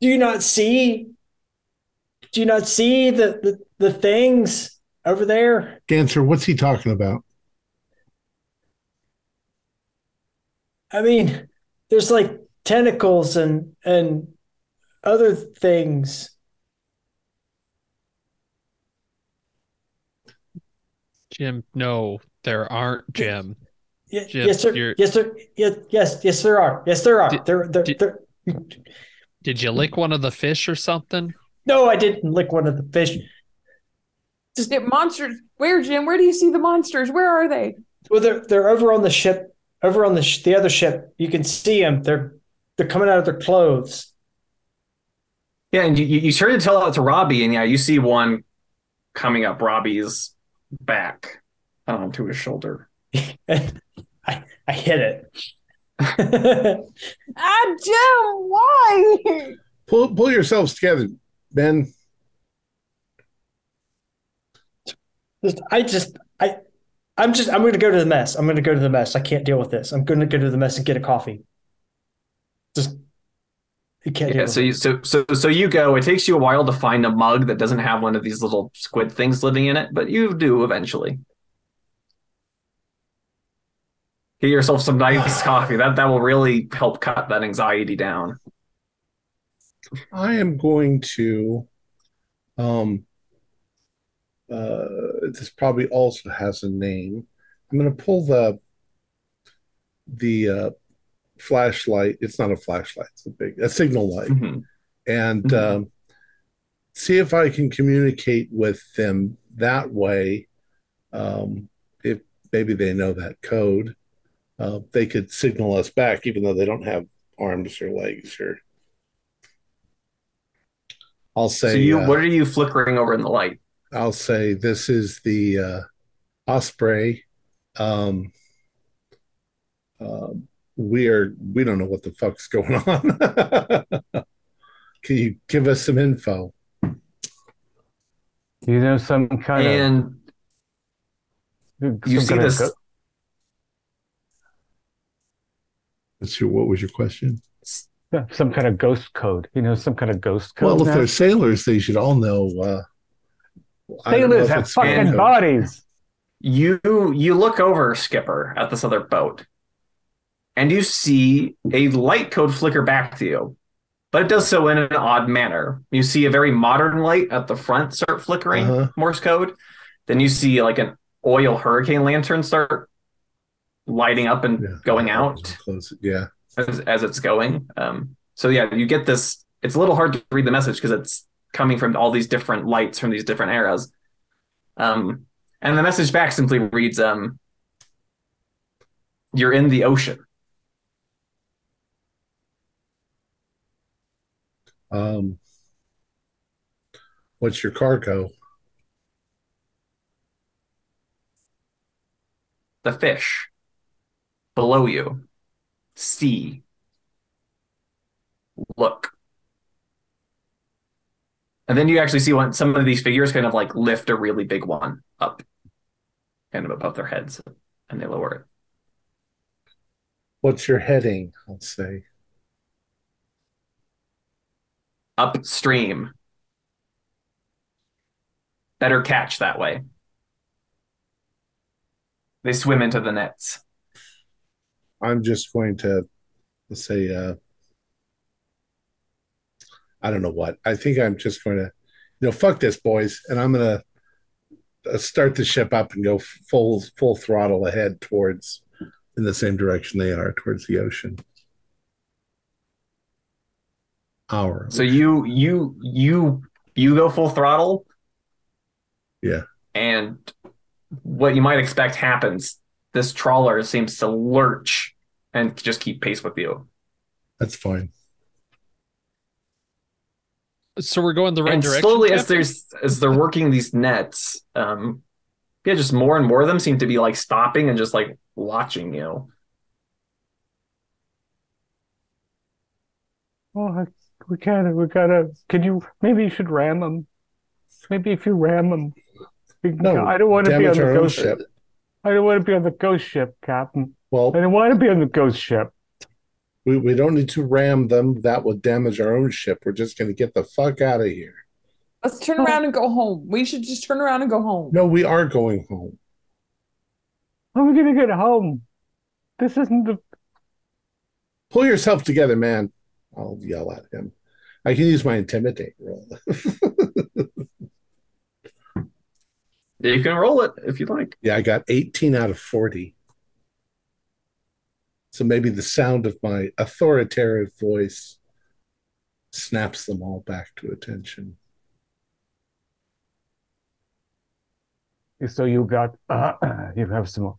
do you not see the things over there? Gansler, what's he talking about? I mean, there's like tentacles and other things. Jim, no, there aren't, Jim. Yes, there are. Did you lick one of the fish or something? No, I didn't lick one of the fish. Just monsters. Where, Jim? Where do you see the monsters? Where are they? Well, they're over on the ship. Over on the other ship, you can see them. They're coming out of their clothes. Yeah, and you started to tell that to Robbie, and yeah, you see one coming up Robbie's back onto his shoulder. I hit it. Ah, Jim, why? Pull yourselves together, Ben. I'm going to go to the mess. I'm going to go to the mess. I can't deal with this. I'm going to go to the mess and get a coffee. Just, you can't. Yeah, so you go. It takes you a while to find a mug that doesn't have one of these little squid things living in it, but you do eventually. Get yourself some nice coffee. That will really help cut that anxiety down. I am going to this probably also has a name. I'm going to pull the flashlight. It's not a flashlight. It's a signal light. Mm-hmm. And mm-hmm. See if I can communicate with them that way. If maybe they know that code, they could signal us back, even though they don't have arms or legs. Or I'll say. So you, what are you flickering over in the light? I'll say this is the Osprey. We don't know what the fuck's going on. Can you give us some info? Do you know some kind of? You see this? What was your question? Some kind of ghost code. You know, some kind of ghost code. Well, if they're sailors, they should all know. Sailors have fucking bodies. You look over, Skipper, at this other boat, and you see a light code flicker back to you, but it does so in an odd manner. You see a very modern light at the front start flickering, Morse code. Then you see like an oil hurricane lantern start lighting up and going out. As it's going. So yeah, you get this. It's a little hard to read the message because it's coming from all these different lights from these different eras. And the message back simply reads, you're in the ocean. What's your cargo? The fish. Below you. See. Look. And then you actually see some of these figures kind of like lift a really big one up, kind of above their heads, and they lower it. What's your heading? I'll say upstream. Better catch that way. They swim into the nets. I'm just going to say. I don't know what. I think I'm just going to, fuck this, boys. And I'm going to start the ship up and go full throttle ahead in the same direction they are, towards the ocean. So you go full throttle. Yeah. And what you might expect happens. This trawler seems to lurch and just keep pace with you. That's fine. So we're going the right direction. Slowly, as they're working these nets, just more and more of them seem to be like stopping and just like watching you. Well, we gotta. Maybe you should ram them. Maybe if you ram them, No, I don't want to be on the ghost ship. I don't want to be on the ghost ship, Captain. Well, I don't want to be on the ghost ship. We don't need to ram them. That would damage our own ship. We're just going to get the fuck out of here. Let's turn around and go home. We should just turn around and go home. No, we are going home. How are we going to get home? This isn't the... Pull yourself together, man. I'll yell at him. I can use my intimidate roll. You can roll it if you'd like. Yeah, I got 18 out of 40. So maybe the sound of my authoritarian voice snaps them all back to attention. So you got, you have some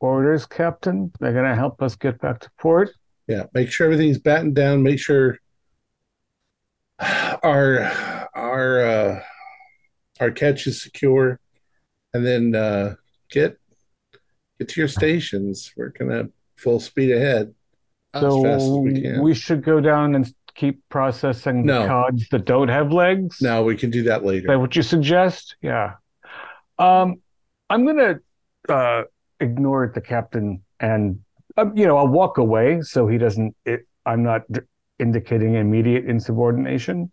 orders, Captain. They're going to help us get back to port. Yeah, make sure everything's battened down. Make sure our catch is secure, and then get to your stations. We're going to full speed ahead. So as fast as we can. We should go down and keep processing the cods that don't have legs. No, we can do that later. Is that what you suggest? Yeah. I'm going to ignore the captain and, I'll walk away so he doesn't, I'm not indicating immediate insubordination.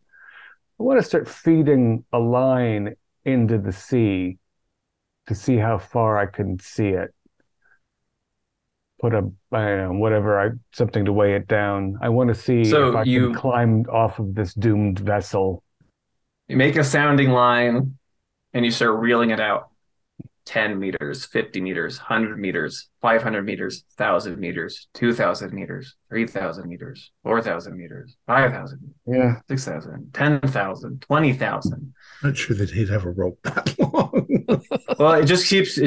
I want to start feeding a line into the sea to see how far I can see it. Put a, something to weigh it down. I want to see if I can climb off of this doomed vessel. You make a sounding line. And you start reeling it out. 10 meters, 50 meters, 100 meters, 500 meters, 1,000 meters, 2,000 meters, 3,000 meters, 4,000 meters, 5,000 meters, 6,000, 10,000, 20,000. Not sure that he'd have a rope that long. Well, it just keeps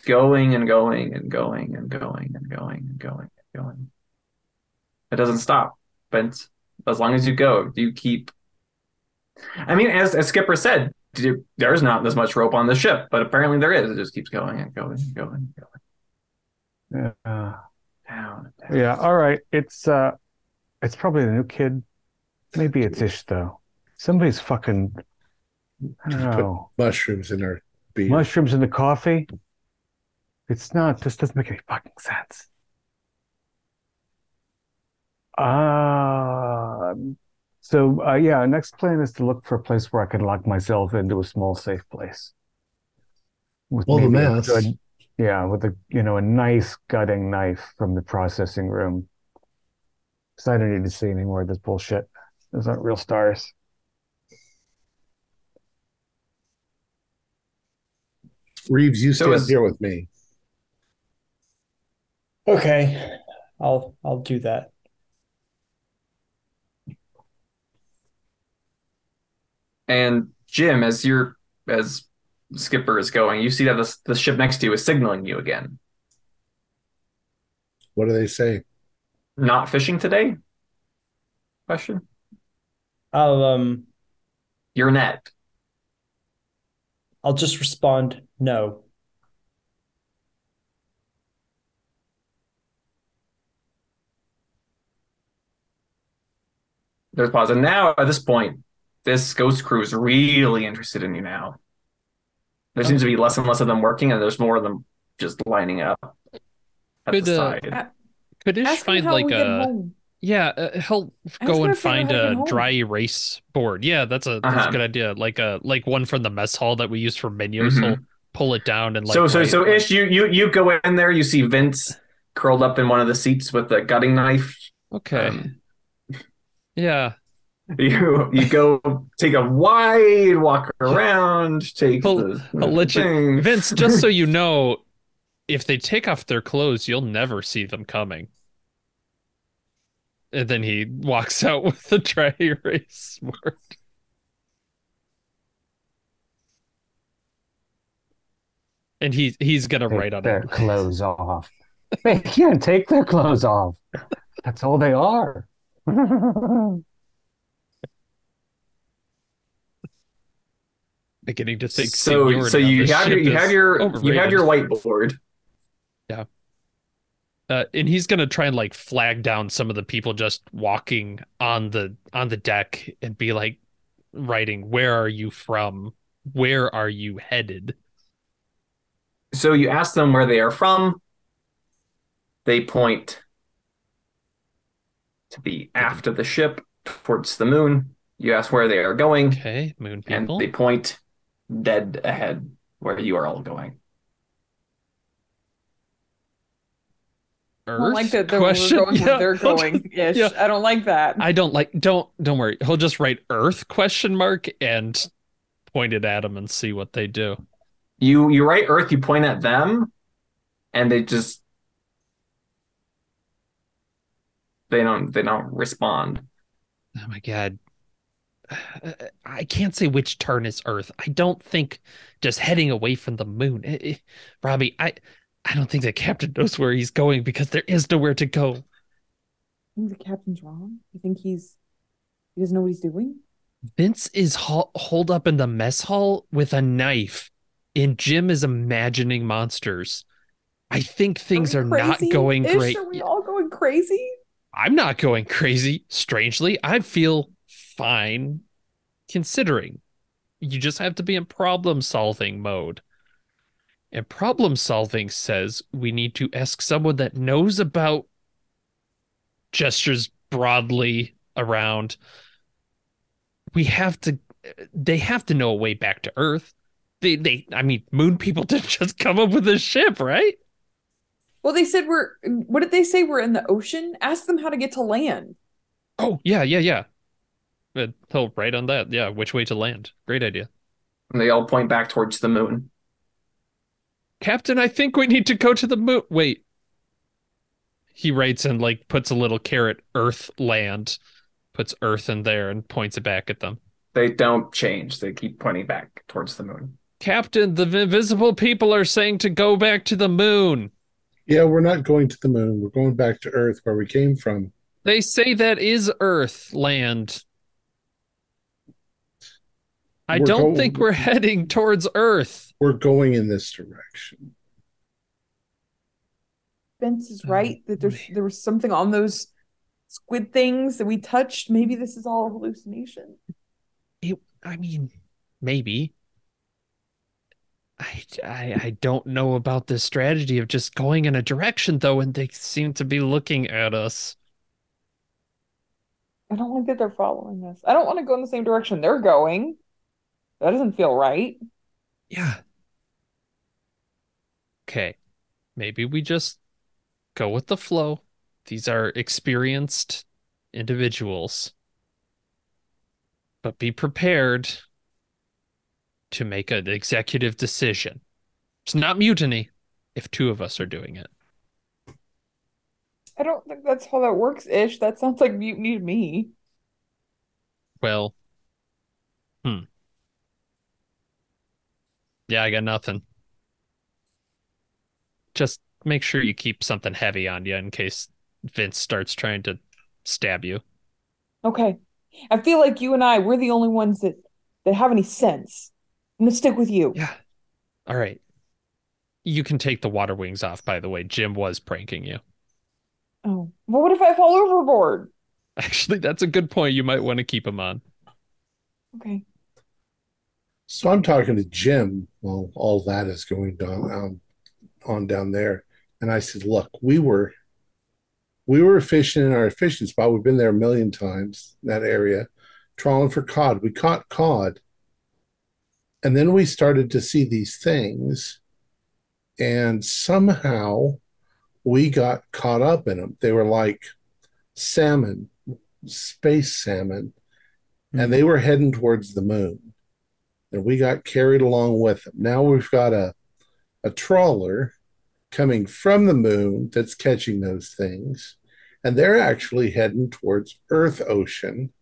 going and going and going and going and going and going and going. It doesn't stop. But as long as you go, you keep... I mean, as Skipper said, there's not as much rope on the ship, but apparently there is. It just keeps going and going and going and going. Yeah. Down. Yeah, all right. It's probably the new kid. Maybe it's Ish, though. Somebody's fucking, I don't know. Put mushrooms in our beer. Mushrooms in the coffee? It's not. This doesn't make any fucking sense. So, next plan is to look for a place where I can lock myself into a small, safe place. With a nice gutting knife from the processing room. Because I don't need to see any more of this bullshit. Those aren't real stars. Reeves, you stand here with me. Okay, I'll do that. And Jim, as Skipper is going, you see that the ship next to you is signaling you again. What do they say? Not fishing today? Question. Your net. I'll just respond no. There's a pause, and now at this point, this ghost crew is really interested in you now. There seems to be less and less of them working, and there's more of them just lining up at the side. Could Ish find help go and find a dry erase board? Yeah, that's a good idea. Like one from the mess hall that we use for menus. Mm-hmm. He'll pull it down and So Ish, you go in there. You see Vince curled up in one of the seats with a gutting knife. Okay. Yeah. You go take a wide walk around, Vince, just so you know, if they take off their clothes, you'll never see them coming. And then he walks out with the dry erase board. And he's going to write on their clothes off. They can't take their clothes off. That's all they are. Beginning to think so you have your whiteboard. Yeah. And he's gonna try and flag down some of the people just walking on the deck and be writing, where are you from? where are you headed? So you ask them where they are from. They point to the aft of the ship towards the moon. You ask where they are going. Okay, moon people. And they point dead ahead where you are all going. Earth? I don't like that they're going where they're going. Ish. Yeah. I don't like that. I don't like. Don't worry. He'll just write Earth ? And point it at them and see what they do. You write Earth. You point at them, and they just. They don't respond. Oh my god! I can't say which turn is Earth. I don't think just heading away from the moon, Robbie. I don't think the captain knows where he's going because there is nowhere to go. You think the captain's wrong? You think he doesn't know what he's doing? Vince is holed up in the mess hall with a knife, and Jim is imagining monsters. I think things are not going great. Are we all going crazy? I'm not going crazy, strangely. I feel fine considering. You just have to be in problem-solving mode. And problem-solving says we need to ask someone that knows about gestures broadly around. They have to know a way back to Earth. Moon people didn't just come up with a ship, right? Well, they said what did they say? We're in the ocean? Ask them how to get to land. Oh, yeah. He'll write on that. Yeah, which way to land. Great idea. And they all point back towards the moon. Captain, I think we need to go to the moon. Wait. He writes and puts a little carrot, Earth, land. Puts Earth in there and points it back at them. They don't change. They keep pointing back towards the moon. Captain, the invisible people are saying to go back to the moon. Yeah, we're not going to the moon. We're going back to Earth where we came from. They say that is Earth land. I don't think we're heading towards Earth. We're going in this direction. Vince is right that there was something on those squid things that we touched. Maybe this is all a hallucination. Maybe. I don't know about this strategy of just going in a direction, though, and they seem to be looking at us. I don't like that they're following us. I don't want to go in the same direction they're going. That doesn't feel right. Yeah. Okay. Maybe we just go with the flow. These are experienced individuals. But be prepared to make an executive decision. It's not mutiny if two of us are doing it. I don't think that's how that works, Ish. That sounds like mutiny to me. Well. Yeah, I got nothing. Just make sure you keep something heavy on you in case Vince starts trying to stab you. Okay. I feel like you and I, we're the only ones that have any sense. I'm going to stick with you. Yeah. All right. You can take the water wings off, by the way. Jim was pranking you. Oh. Well, what if I fall overboard? Actually, that's a good point. You might want to keep them on. Okay. So I'm talking to Jim while all that is going on down there. And I said, look, we were fishing in our fishing spot. We've been there a million times, that area, trawling for cod. We caught cod. And then we started to see these things. And somehow we got caught up in them. They were like salmon, space salmon. Mm-hmm. And they were heading towards the moon. And we got carried along with them. Now we've got a trawler coming from the moon that's catching those things. And they're actually heading towards Earth Ocean,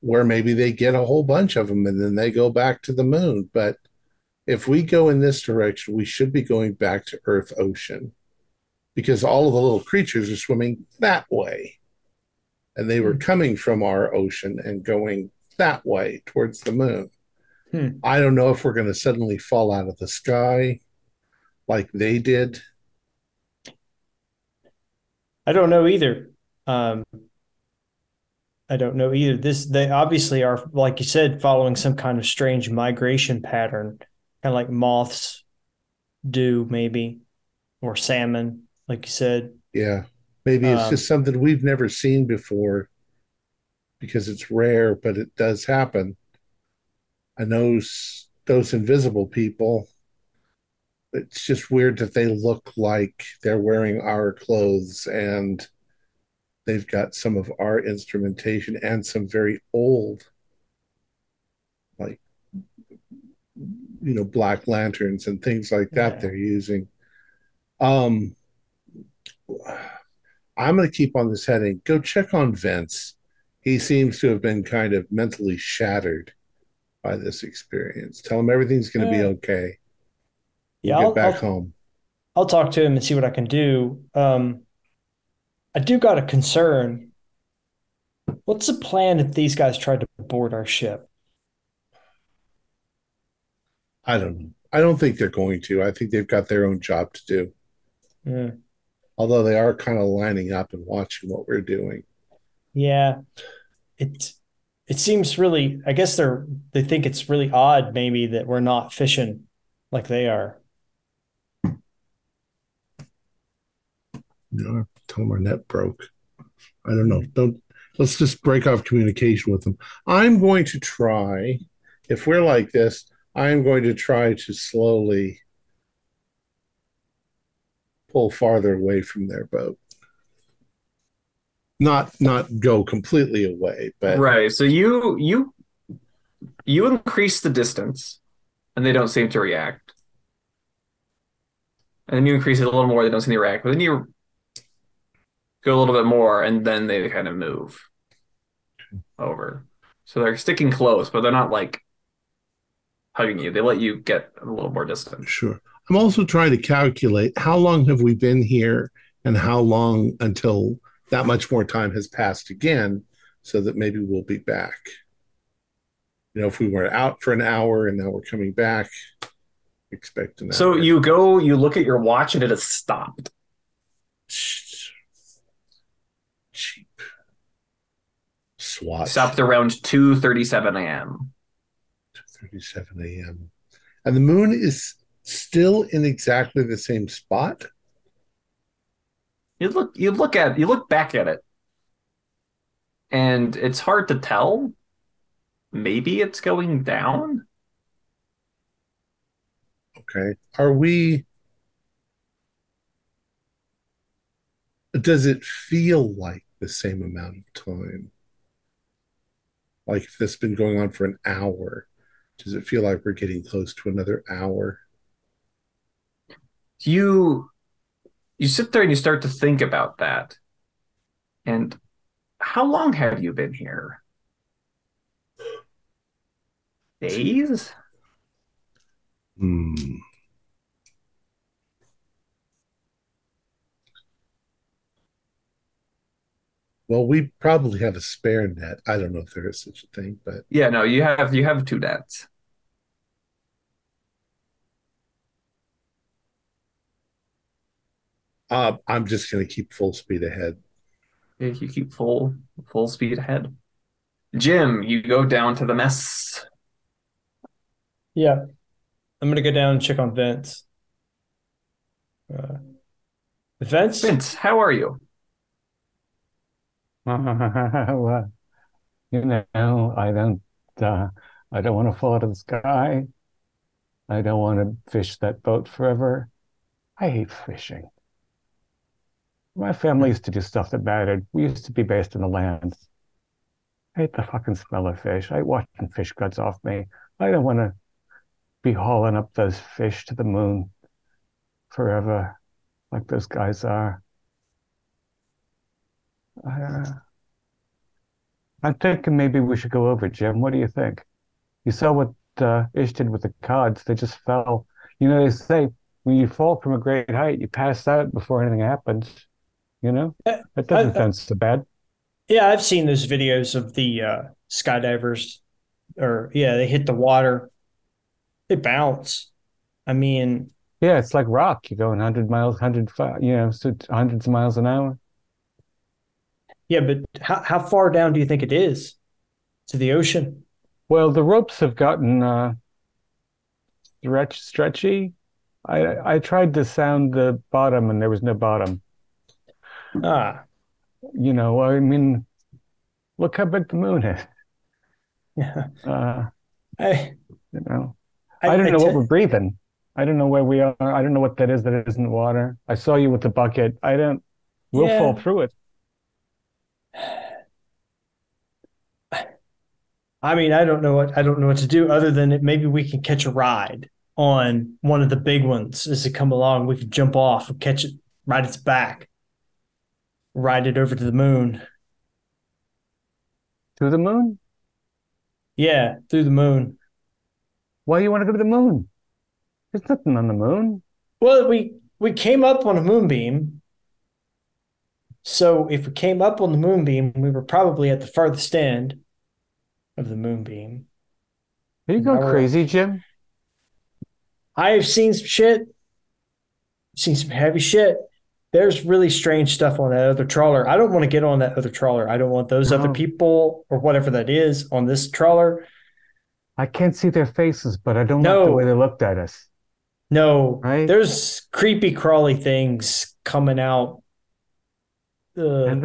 where maybe they get a whole bunch of them and then they go back to the moon. But if we go in this direction, we should be going back to Earth Ocean because all of the little creatures are swimming that way. And they were coming from our ocean and going that way towards the moon. I don't know if we're going to suddenly fall out of the sky like they did. I don't know either. I don't know either. They obviously are, like you said, following some kind of strange migration pattern, kind of like moths do maybe, or salmon, like you said. Yeah, maybe it's just something we've never seen before because it's rare, but it does happen. I know those invisible people, it's just weird that they look like they're wearing our clothes and they've got some of our instrumentation and some very old, like, you know, black lanterns and things like that they're using. I'm going to keep on this heading. Go check on Vince. He seems to have been kind of mentally shattered by this experience. Tell him everything's going to be okay. Yeah, I'll get back home. I'll talk to him and see what I can do. I do got a concern. What's the plan if these guys tried to board our ship? I don't know. I don't think they're going to. I think they've got their own job to do. Yeah. Although they are kind of lining up and watching what we're doing. Yeah. It seems really, I guess they think it's really odd maybe that we're not fishing like they are. No, I told them our net broke. I don't know. Let's just break off communication with them. I'm going to try, if we're like this, I'm going to try to slowly pull farther away from their boat. Not go completely away, but right. So you increase the distance, and they don't seem to react. And then you increase it a little more; they don't seem to react. But then you go a little bit more, and then they kind of move over. So they're sticking close, but they're not like hugging you. They let you get a little more distance. Sure. I'm also trying to calculate how long have we been here and how long until that much more time has passed again, so that maybe we'll be back. You know, if we were out for an hour and now we're coming back, expect an hour. So you go, you look at your watch and it has stopped. Cheap. SWAT. Stopped around 2:37 a.m. 2:37 a.m. And the moon is still in exactly the same spot. You look back at it, and it's hard to tell. Maybe it's going down. Okay. Does it feel like the same amount of time? Like if this has been going on for an hour, does it feel like we're getting close to another hour? You sit there and you start to think about that. And how long have you been here? Days? Well, we probably have a spare net. I don't know if there is such a thing, but yeah, no, you have two nets. I'm just going to keep full speed ahead. Yeah, you keep full speed ahead. Jim, you go down to the mess. Yeah. I'm going to go down and check on Vince. Vince, how are you? Well, you know, I don't want to fall out of the sky. I don't want to fish that boat forever. I hate fishing. My family used to do stuff that mattered. We used to be based on the land. I hate the fucking smell of fish. I hate watching fish guts off me. I don't want to be hauling up those fish to the moon forever like those guys are. I'm thinking maybe we should go over, Jim. What do you think? You saw what Ish did with the cods. They just fell. You know, they say when you fall from a great height, you pass out before anything happens. You know, that doesn't sound so bad. Yeah, I've seen those videos of the skydivers, they hit the water, they bounce. I mean, yeah, it's like rock. You're going 100 miles, 100, you know, hundreds of miles an hour. Yeah, but how far down do you think it is to the ocean? Well, the ropes have gotten stretchy. I tried to sound the bottom, and there was no bottom. You know, I mean, look how big the moon is. Yeah. I don't know what we're breathing. I don't know where we are. I don't know what that is that isn't water. I saw you with the bucket. We'll fall through it. I mean, I don't know what to do other than maybe we can catch a ride on one of the big ones as they come along. We could jump off and catch it, ride its back, ride it over to the moon. To the moon? Yeah, through the moon. Why do you want to go to the moon? There's nothing on the moon. Well, we came up on a moonbeam. So if we came up on the moonbeam, we were probably at the farthest end of the moonbeam. Are you going crazy, Jim? I have seen some shit. I've seen some heavy shit. There's really strange stuff on that other trawler. I don't want to get on that other trawler. I don't want those other people or whatever that is on this trawler. I can't see their faces, but I don't like the way they looked at us. No. Right? There's creepy, crawly things coming out. And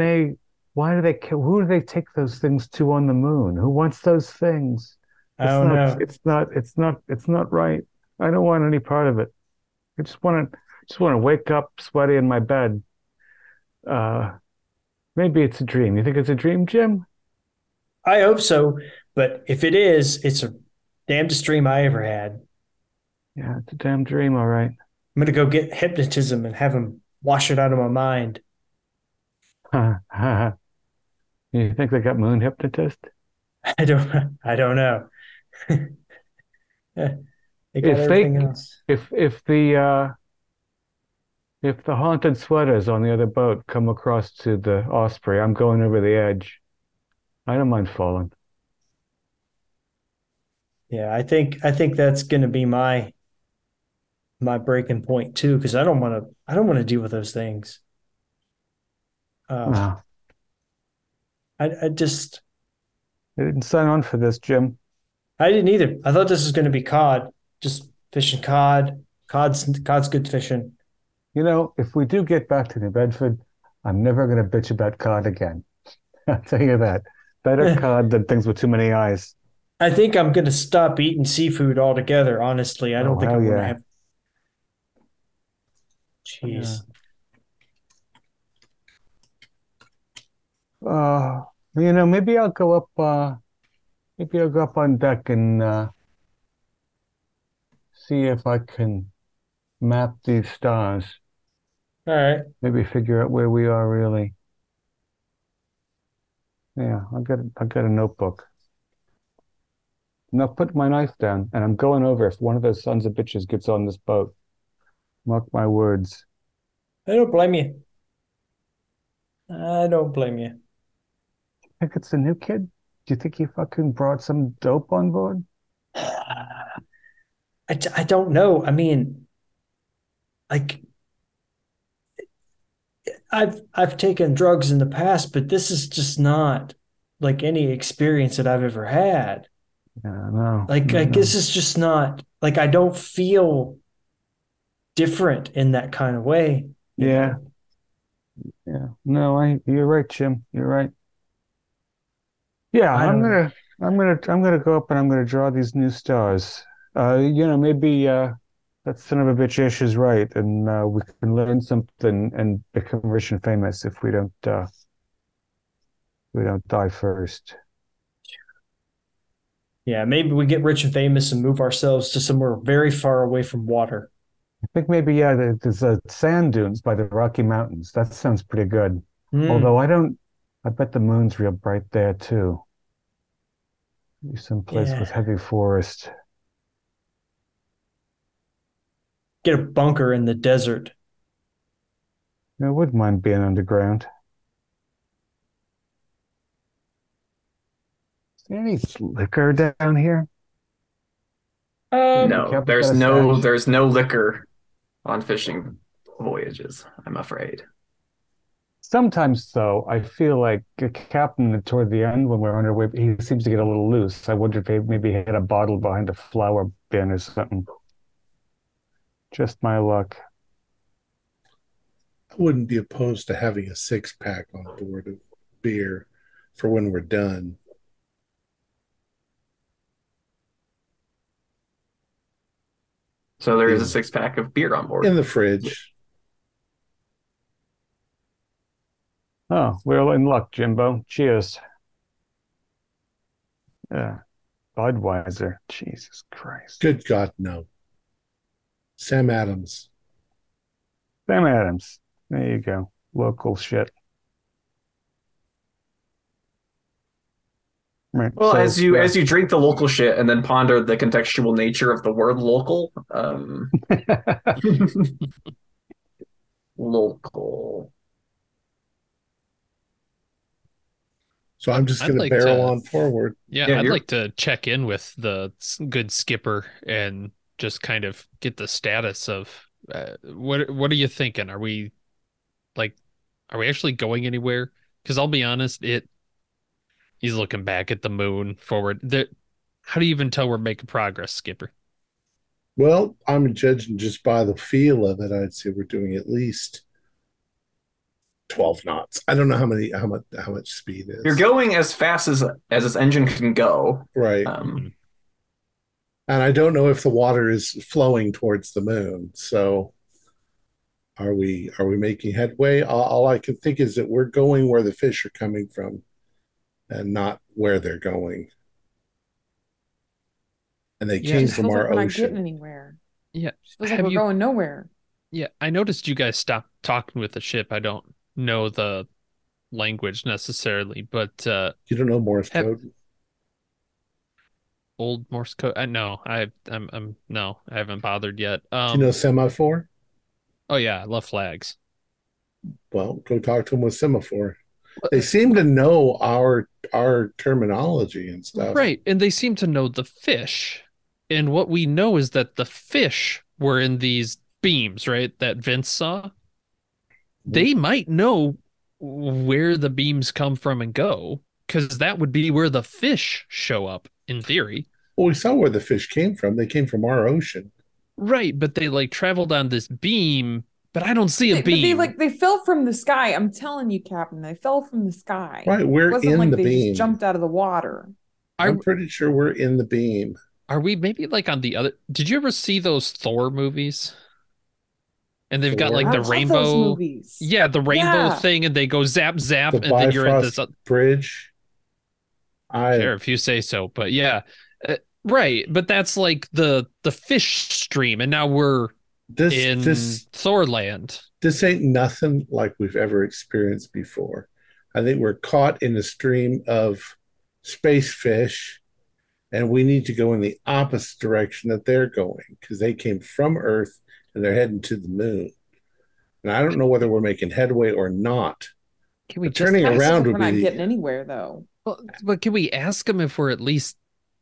who do they take those things to on the moon? Who wants those things? I don't know. It's not right. I don't want any part of it. I just want to wake up sweaty in my bed. Maybe it's a dream. You think it's a dream, Jim? I hope so. But if it is, it's a damnedest dream I ever had. Yeah, it's a damn dream, all right. I'm going to go get hypnotism and have him wash it out of my mind. You think they got moon hypnotist? I don't know. If the haunted sweaters on the other boat come across to the Osprey, I'm going over the edge. I don't mind falling. Yeah, I think that's going to be my breaking point too, because I don't want to deal with those things. No. I didn't sign on for this, Jim. I didn't either. I thought this was going to be cod, just fishing cod. Cod's good fishing. You know, if we do get back to New Bedford, I'm never going to bitch about cod again. I'll tell you that. Better cod than things with too many eyes. I think I'm going to stop eating seafood altogether, honestly. I don't think I'm going to have... Jeez. Yeah. You know, maybe I'll go up... Maybe I'll go up on deck and see if I can map these stars. All right. Maybe figure out where we are really. Yeah, I've got a notebook. And I'll put my knife down, and I'm going over if one of those sons of bitches gets on this boat. Mark my words. I don't blame you. You think it's the new kid? Do you think he fucking brought some dope on board? I don't know. I mean, like, I've taken drugs in the past, but this is just not like any experience that I've ever had. Yeah, I know. This is just not like I don't feel different in that kind of way. Yeah. Yeah. No, you're right, Jim. You're right. Yeah, I'm gonna go up and I'm gonna draw these new stars. You know, maybe that son of a bitch Ish is right, and we can learn something and become rich and famous if we don't die first. Yeah, maybe we get rich and famous and move ourselves to somewhere very far away from water. I think maybe there's sand dunes by the Rocky Mountains. That sounds pretty good. Mm. Although I bet the moon's real bright there too. Maybe someplace with heavy forest. Get a bunker in the desert. I wouldn't mind being underground. Is there any liquor down here? No, there's no liquor on fishing voyages, I'm afraid. Sometimes, though, I feel like a captain toward the end when we're underway, he seems to get a little loose. I wonder if maybe he had a bottle behind a flower bin or something. Just my luck. I wouldn't be opposed to having a six-pack on board of beer for when we're done. So there is a six-pack of beer on board. In the fridge. Oh, we're in luck, Jimbo. Cheers. Yeah. Budweiser. Jesus Christ. Good God, no. Sam Adams. Sam Adams. There you go. Local shit. Right. Well, so, as you drink the local shit and then ponder the contextual nature of the word local, local. So I'm just going to barrel on forward. Yeah, I'd like to check in with the good skipper and just kind of get the status of what are you thinking? Are we actually going anywhere? Because I'll be honest, he's looking back at the moon forward. How do you even tell we're making progress, Skipper? Well, I'm judging just by the feel of it. I'd say we're doing at least 12 knots. I don't know how much speed is. You're going as fast as this engine can go. Right. And I don't know if the water is flowing towards the moon. So are we making headway? All I can think is that we're going where the fish are coming from, and not where they're going. And they came from our ocean. We're not getting anywhere. Yeah. We're going nowhere. Yeah, I noticed you guys stopped talking with the ship. I don't know the language necessarily, but... you don't know Morse code? Old Morse code? No, I haven't bothered yet. Do you know semaphore? Oh, yeah, I love flags. Well, go talk to them with semaphore. They seem to know our terminology and stuff. Right, and they seem to know the fish. And what we know is that the fish were in these beams, right, that Vince saw. They might know where the beams come from and go, because that would be where the fish show up, in theory. Well, we saw where the fish came from. They came from our ocean. Right, but they, traveled on this beam... But I don't see a beam. They fell from the sky. I'm telling you, Captain, they fell from the sky. Right, we're in the beam. It wasn't like they just jumped out of the water. I'm pretty sure we're in the beam. Are we maybe on the other... Did you ever see those Thor movies? And they've got the rainbow... Yeah, the rainbow thing, and they go zap, zap, and then you're at this... bridge. Sure, if you say so, but yeah. Right, but that's the fish stream, and now we're... This Thorland. This ain't nothing like we've ever experienced before. I think we're caught in a stream of space fish, and we need to go in the opposite direction that they're going, because they came from Earth and they're heading to the moon. And I don't know whether we're making headway or not. Can we turning around? We're not getting anywhere, though. Well, but can we ask them if we're at least?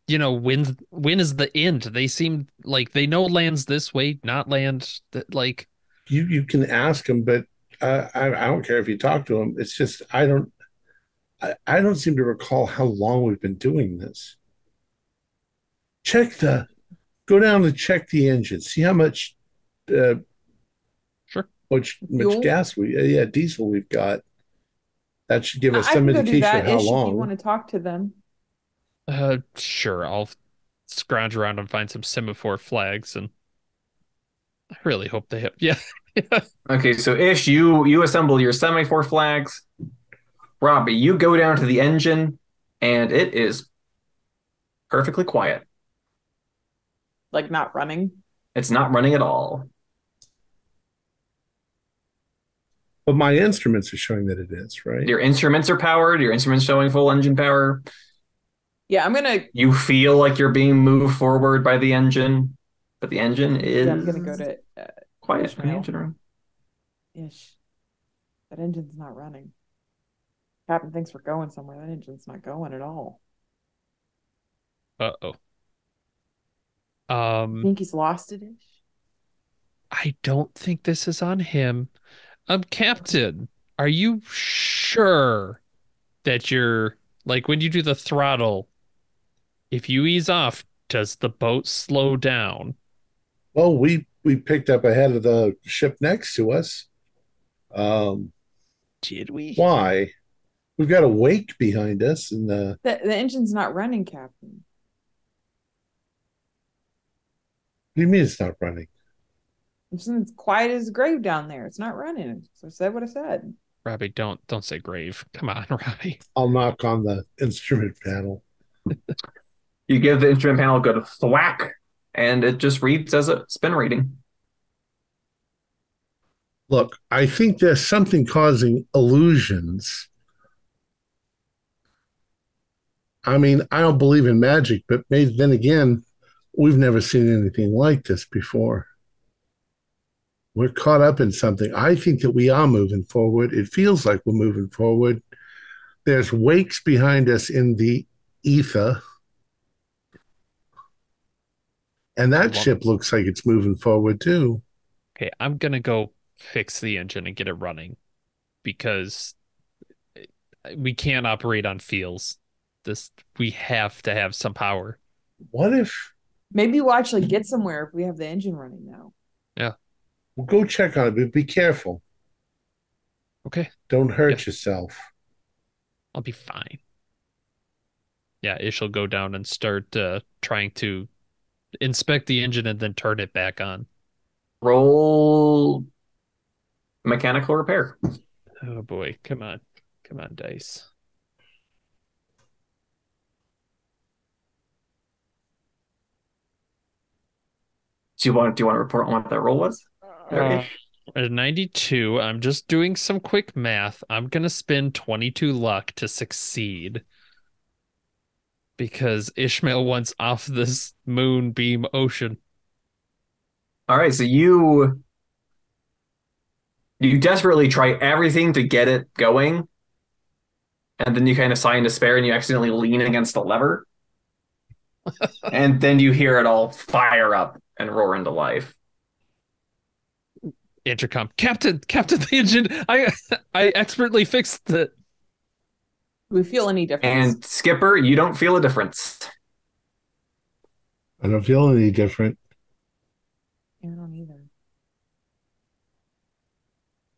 When is the end? They seem like they know land's this way, not land that you can ask them, but I don't care if you talk to them. It's just I don't seem to recall how long we've been doing this. Go down and check the engine. See how much much gas diesel we've got. That should give us some indication of how long. You want to talk to them? Sure. I'll scrounge around and find some semaphore flags, and I really hope they have. Yeah. Okay, so Ish, you assemble your semaphore flags. Robbie, you go down to the engine, and it is perfectly quiet. Not running? It's not running at all. But my instruments are showing that it is, right? Your instruments are powered. Your instruments showing full engine power. Yeah, You feel like you're being moved forward by the engine, but the engine is... Yeah, I'm going to go to... quiet in the engine room. Ish. That engine's not running. Captain thinks we're going somewhere. That engine's not going at all. Uh-oh. Think he's lost it, Ish? I don't think this is on him. Captain, Are you sure that you're, like, when you do the throttle, if you ease off, does the boat slow down? Well, we picked up ahead of the ship next to us. Did we? Why? We've got a wake behind us, and the engine's not running, Captain. What do you mean it's not running? It's quiet as a grave down there. It's not running. So I said what I said. Robbie, don't say grave. Come on, Robbie. I'll knock on the instrument panel. You give the instrument panel a good thwack, and it just reads as a spin reading. Look, I think there's something causing illusions. I mean, I don't believe in magic, but maybe then again, we've never seen anything like this before. We're caught up in something. I think that we are moving forward. It feels like we're moving forward. There's wakes behind us in the ether. And that ship looks like it's moving forward, too. Okay, I'm going to go fix the engine and get it running, because we can't operate on feels. We have to have some power. What if... Maybe we'll actually get somewhere if we have the engine running now. Yeah. Well, go check on it, but be careful. Okay. Don't hurt yourself. I'll be fine. Yeah, Ish'll go down and start trying to inspect the engine and then turn it back on. Roll mechanical repair. Oh, boy. Come on. Come on, dice. Do you want to report on what that roll was? At 92, I'm just doing some quick math. I'm going to spend 22 luck to succeed, because Ishmael wants off this moonbeam ocean. All right, so you desperately try everything to get it going, and then you kind of sigh in despair and you accidentally lean against the lever, and then you hear it all fire up and roar into life. Intercom. Captain, the engine. I expertly fixed it. Do we feel any difference? And Skipper, you don't feel a difference. I don't feel any different. I don't either.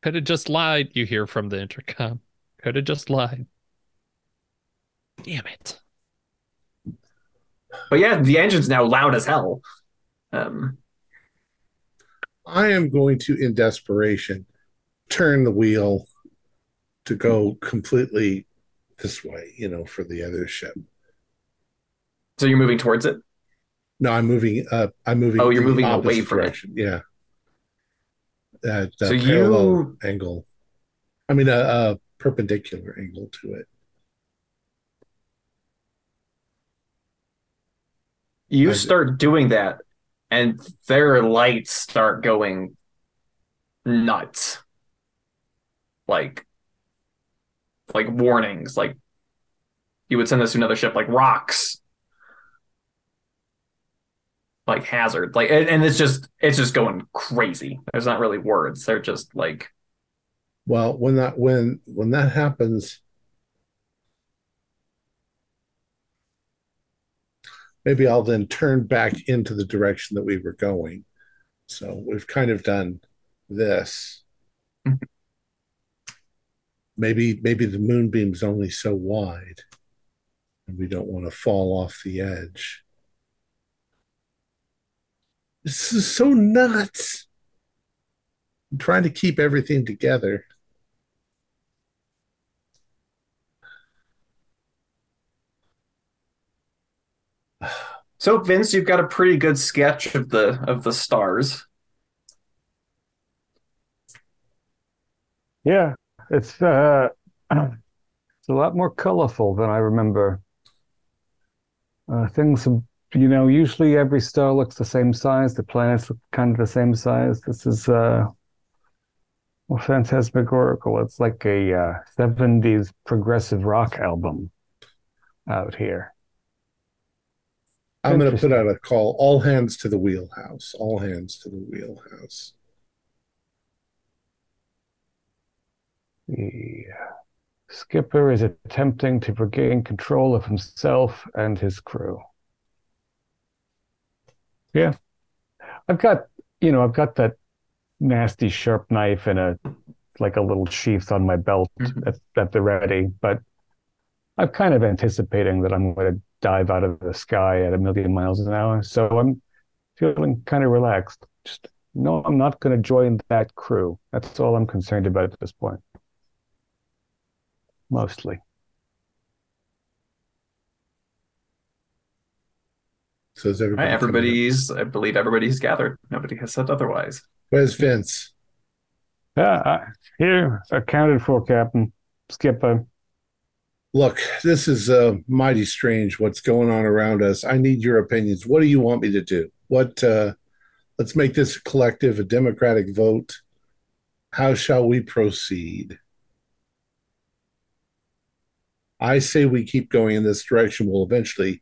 Could have just lied, you hear from the intercom. Could have just lied. Damn it. But yeah, the engine's now loud as hell. I am going to, in desperation, turn the wheel to go completely this way, for the other ship. So you're moving towards it? No, I'm moving up. I'm moving. Oh, you're moving away from it. Yeah. That so parallel angle. I mean, a perpendicular angle to it. You start doing that, and their lights start going nuts. Like warnings. Like, you would send this to another ship, like rocks. Like hazard. Like, and it's just going crazy. There's not really words. They're just like... Well, when that happens, maybe I'll then turn back into the direction that we were going. So we've kind of done this. Maybe the moonbeam's only so wide, and we don't want to fall off the edge. This is so nuts. I'm trying to keep everything together. So, Vince, you've got a pretty good sketch of the stars. Yeah, it's a lot more colorful than I remember. Things, usually every star looks the same size. The planets look kind of the same size. This is phantasmagorical. It's like a 70s progressive rock album out here. I'm going to put out a call. All hands to the wheelhouse. All hands to the wheelhouse. The skipper is attempting to regain control of himself and his crew. Yeah. I've got that nasty sharp knife and a little sheath on my belt at the ready, but I'm kind of anticipating that I'm going to dive out of the sky at 1,000,000 miles an hour. So I'm feeling kind of relaxed. Just, no, I'm not going to join that crew. That's all I'm concerned about at this point. Mostly. So is everybody... I believe everybody's gathered. Nobody has said otherwise. Where's Vince? Here, accounted for, Captain. Skipper. Look, this is mighty strange what's going on around us. I need your opinions. What do you want me to do? Let's make this a collective, a democratic vote. How shall we proceed? I say we keep going in this direction. We'll eventually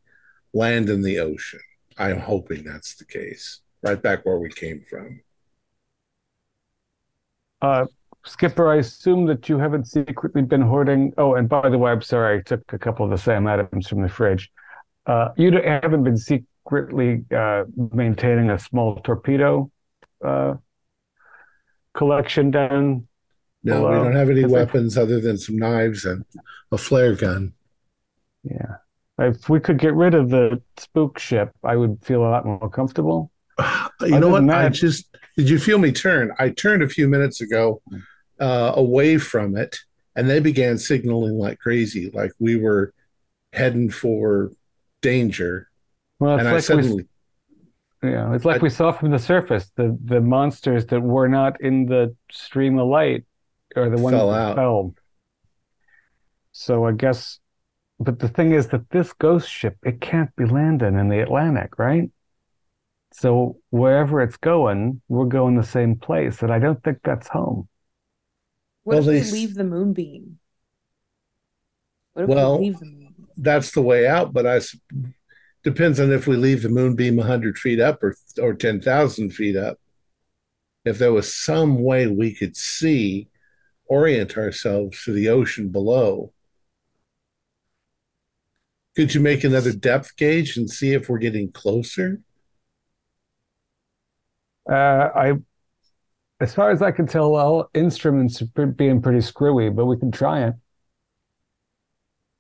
land in the ocean. I'm hoping that's the case. Right back where we came from. Skipper, I assume that you haven't secretly been hoarding... Oh, and by the way, I'm sorry. I took a couple of the Sam Adams from the fridge. You haven't been secretly maintaining a small torpedo collection down... No, below. We don't have any weapons other than some knives and a flare gun. Yeah. If we could get rid of the spook ship, I would feel a lot more comfortable. You know what? Did you feel me turn? I turned a few minutes ago away from it, and they began signaling like crazy, like we were heading for danger. Well, and like I suddenly... Yeah, it's like we saw from the surface, the monsters that were not in the stream of light. Or the one that fell. So I guess, but the thing is that this ghost ship, it can't be landing in the Atlantic, right? So wherever it's going, we're going the same place, and I don't think that's home. What if we leave the Moonbeam? That's the way out, but depends on if we leave the Moonbeam 100 feet up or 10,000 feet up. If there was some way we could see... orient ourselves to the ocean below. Could you make another depth gauge and see if we're getting closer? As far as I can tell, all instruments are being pretty screwy, but we can try it.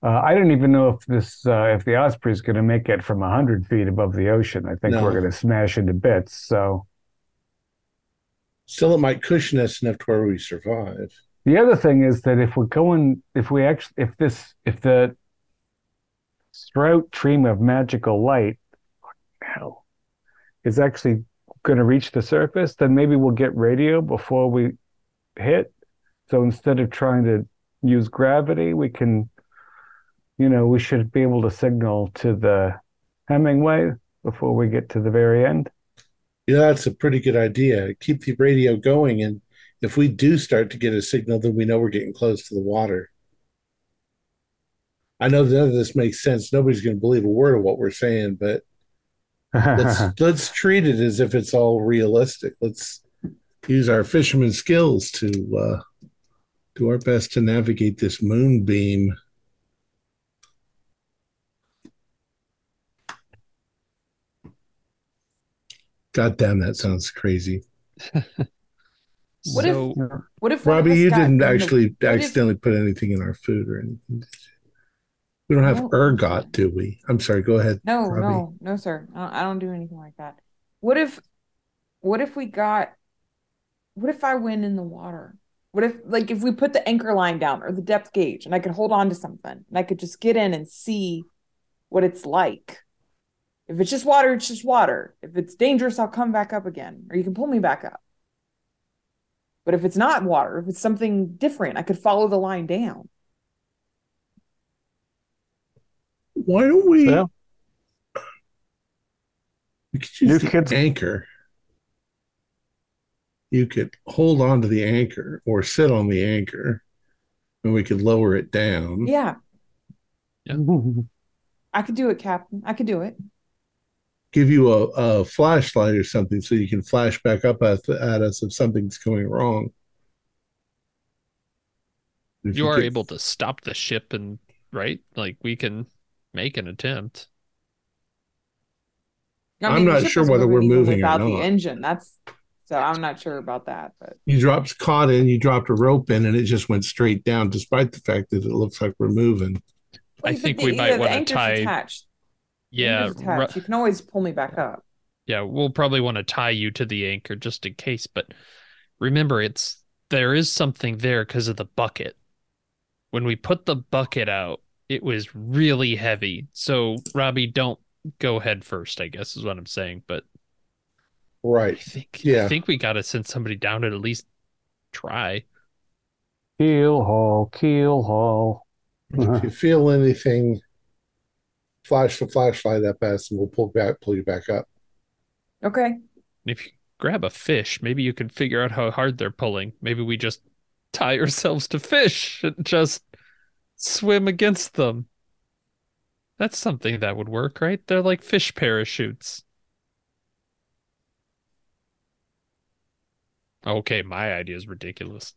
I don't even know if if the Osprey is going to make it from 100 feet above the ocean. I think we're going to smash into bits. So still, it might cushion us enough to where we survive. The other thing is that if the Strout stream of magical light is actually going to reach the surface, then maybe we'll get radio before we hit. So instead of trying to use gravity, we can, we should be able to signal to the Hemingway before we get to the very end. Yeah, that's a pretty good idea. Keep the radio going, and if we do start to get a signal, then we know we're getting close to the water. I know none of this makes sense. Nobody's going to believe a word of what we're saying, but let's treat it as if it's all realistic. Let's use our fisherman skills to do our best to navigate this Moonbeam. God damn, that sounds crazy. What if Robbie, you didn't accidentally put anything in our food or anything? We don't have ergot, do we? I'm sorry, go ahead. No, Robbie. No, sir. I don't do anything like that. What if I went in the water? What if, if we put the anchor line down or the depth gauge and I could hold on to something and I could just get in and see what it's like? If it's just water, it's just water. If it's dangerous, I'll come back up again. Or you can pull me back up. But if it's not water, if it's something different, I could follow the line down. Why don't we... Well, you could use the anchor. You could hold on to the anchor or sit on the anchor and we could lower it down. Yeah. I could do it, Captain. I could do it. Give you a flashlight or something so you can flash back up at us if something's going wrong. You are able to stop the ship, and right, like we can make an attempt. I mean, I'm not sure whether we're moving without the engine. That's so I'm not sure about that. But you dropped cod in, you dropped a rope in, and it just went straight down, despite the fact that it looks like we're moving. I think we might want to tie. Yeah, you can always pull me back up. Yeah, we'll probably want to tie you to the anchor just in case. But remember, there is something there because of the bucket. When we put the bucket out, it was really heavy. So Robbie, don't go head first, I guess is what I'm saying. But right, I think we gotta send somebody down to at least try. Keel haul. If you feel anything, flash the flashlight up us, and we'll pull you back up. Okay. If you grab a fish, maybe you can figure out how hard they're pulling. Maybe we just tie ourselves to fish and just swim against them. That's something that would work, right? They're like fish parachutes. Okay, my idea is ridiculous.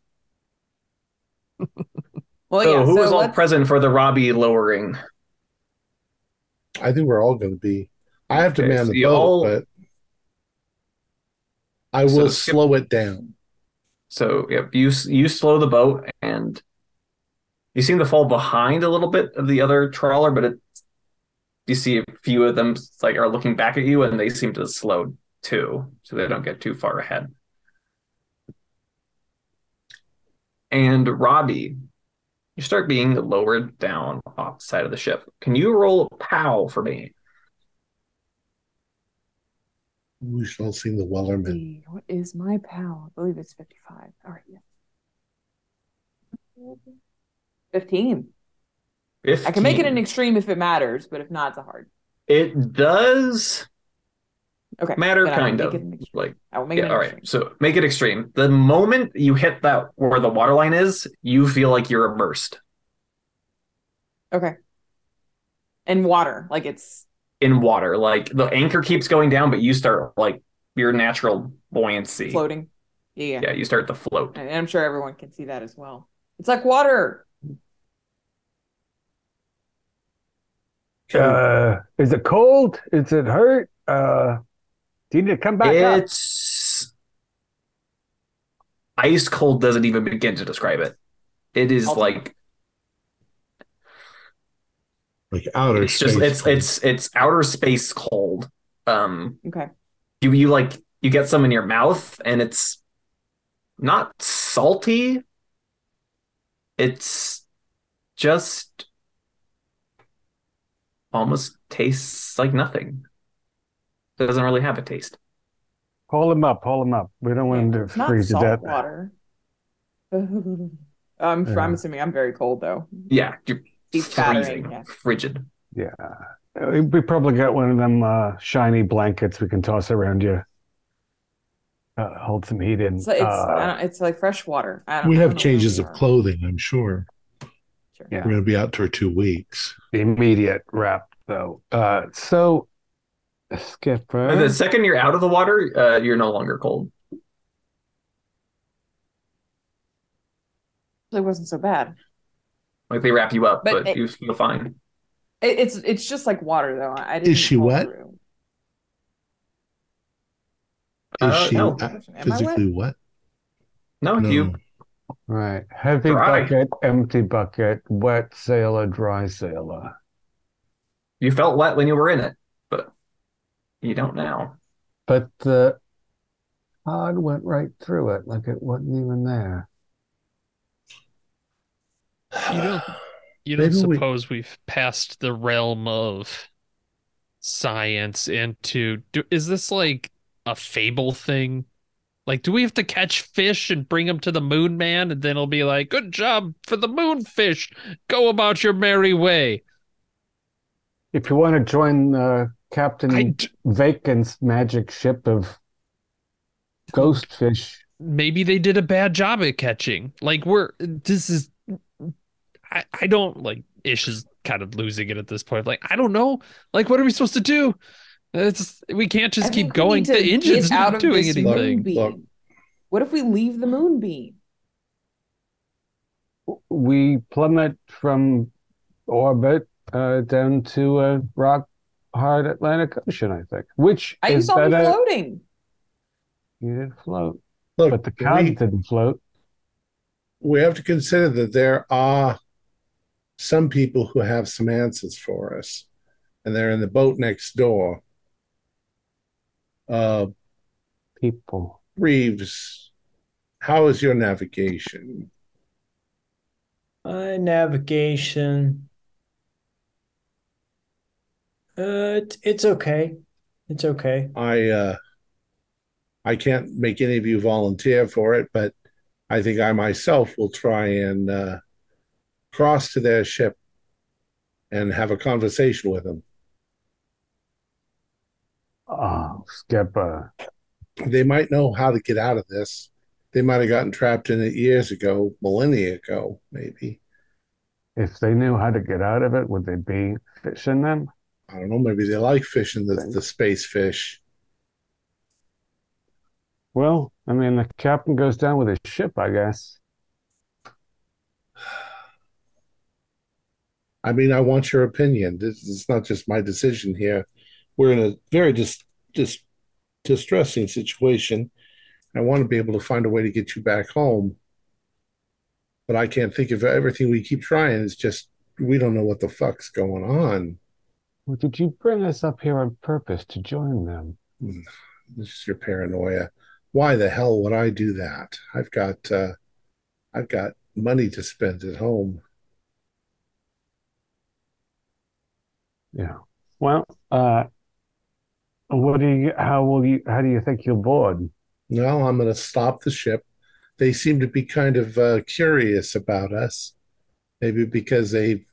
Well, so yeah, who was all present for the Robbie lowering? I think we're all going to be. I have to man the boat, but I will slow it down. So, yep, you slow the boat, and you seem to fall behind a little bit of the other trawler, but you see a few of them like are looking back at you, and they seem to slow too, so they don't get too far ahead. And Robbie, you start being lowered down off the side of the ship. Can you roll a POW for me? We shall see the Wellerman. What is my POW? I believe it's 55. All right, yeah. 15. I can make it an extreme if it matters, but if not, it's a hard. It does matter, kind of. Like, I will make it all right, so make it extreme. The moment you hit that where the water line is, you feel like you're immersed. Okay. In water, like it's... In water, like the anchor keeps going down, but you start like your natural buoyancy. Floating. Yeah. Yeah, you start to float. And I'm sure everyone can see that as well. It's like water. Is it cold? Is it hurt? Do you need to come back up? It's ice cold doesn't even begin to describe it. It is like outer space. Just it's outer space cold. Okay. You get some in your mouth, and it's not salty. It's just almost tastes like nothing. Doesn't really have a taste. Haul him up. We don't want him to freeze to death. Water. I'm assuming I'm very cold though. Yeah, you're freezing, frigid. Yeah, we probably got one of them shiny blankets we can toss around you. Hold some heat in. So it's like fresh water. We have changes of clothing, I'm sure. Yeah. We're going to be out for 2 weeks. The immediate wrap, though. So, Skipper. The second you're out of the water, you're no longer cold. It wasn't so bad. Like they wrap you up, but you feel fine. It's just like water, though. Is she wet? Is she physically wet? No. You. Right. Heavy bucket, empty bucket, wet sailor, dry sailor. You felt wet when you were in it, but you don't now. But the pod went right through it like it wasn't even there. You don't suppose we've passed the realm of science into... Is this like a fable thing? Like, do we have to catch fish and bring them to the moon man? And then it'll be like, good job for the moon fish. Go about your merry way. If you want to join Captain Vacan's magic ship of ghost fish. Maybe they did a bad job at catching. Like, I don't, like, Ish is kind of losing it at this point. Like, I don't know. Like, what are we supposed to do? We can't just keep going. The engine's not doing anything. What if we leave the moonbeam? we plummet from orbit down to a rock hard Atlantic Ocean, I think. Which I is saw you floating. You didn't float. Look, but the cod didn't float. We have to consider that there are some people who have some answers for us, and they're in the boat next door. People. Reeves, how is your navigation? My navigation... it's okay. It's okay. I can't make any of you volunteer for it, but I think I myself will try and cross to their ship and have a conversation with them. Oh, Skipper. They might know how to get out of this. They might have gotten trapped in it years ago, millennia ago, maybe. If they knew how to get out of it, would they be fishing them? I don't know. Maybe they like fishing the space fish. Well, I mean, the captain goes down with his ship, I guess. I mean, I want your opinion. This is not just my decision here. We're in a very distressing situation. I want to be able to find a way to get you back home. But I can't think of everything we keep trying. It's just we don't know what the fuck's going on. Well, did you bring us up here on purpose to join them? This is your paranoia. Why the hell would I do that? I've got money to spend at home. Yeah. Well, how do you think you're bored? Well, I'm going to stop the ship. They seem to be kind of curious about us, maybe because they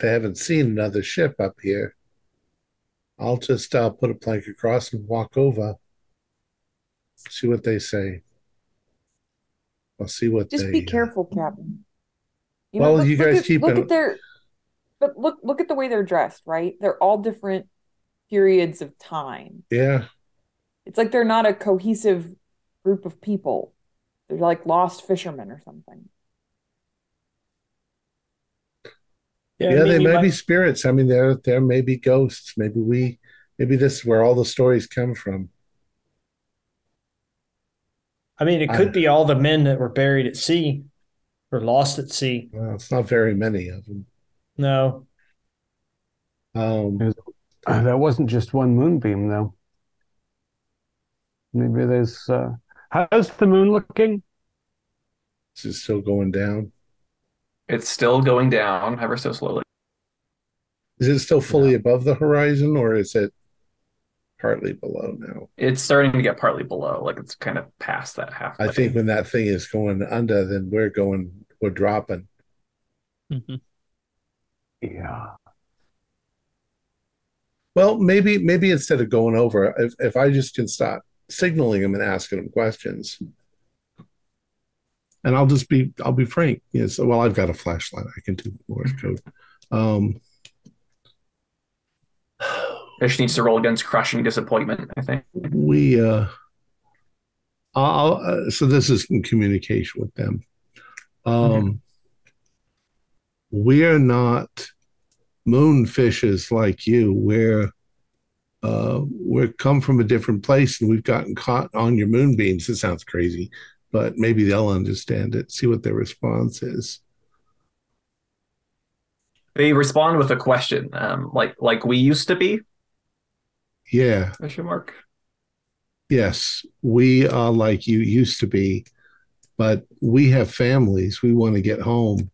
haven't seen another ship up here. I'll just put a plank across and walk over. See what they say. I'll see what just they... Just be careful, Captain. You well, know, look, you guys look at, keep... Look it... at their, but look at the way they're dressed, right? They're all different periods of time. Yeah. It's like they're not a cohesive group of people. They're like lost fishermen or something. Yeah, yeah, they may be spirits. I mean, there may be ghosts. Maybe this is where all the stories come from. I mean, it could be all the men that were buried at sea or lost at sea. Well, it's not very many of them. No. That wasn't just one moonbeam, though. Maybe there's... how's the moon looking? Is it still going down? It's still going down, ever so slowly. Is it still fully above the horizon, or is it partly below now? It's starting to get partly below, like it's kind of past that half. I think when that thing is going under, then we're dropping. Mm-hmm. Yeah. Well, maybe instead of going over, if I just can start signaling them and asking them questions. And I'll be frank. Yes, well, I've got a flashlight. I can do Morse code. Fish needs to roll against crushing disappointment, I think. We, so this is in communication with them. We're not moonfishes like you. We're come from a different place, and we've gotten caught on your moonbeams. This sounds crazy. But maybe they'll understand it, see what their response is. They respond with a question, like we used to be? Yeah. Question mark. Yes, we are like you used to be, but we have families. We want to get home.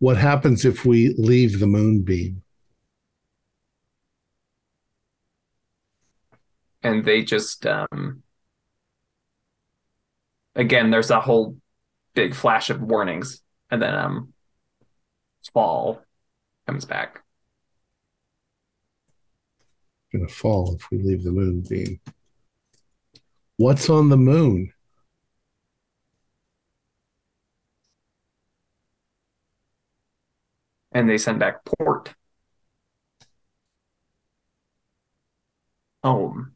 What happens if we leave the moonbeam? And they just... Again, there's that whole big flash of warnings, and then fall comes back. It's going to fall if we leave the moonbeam. What's on the moon? And they send back port. Home.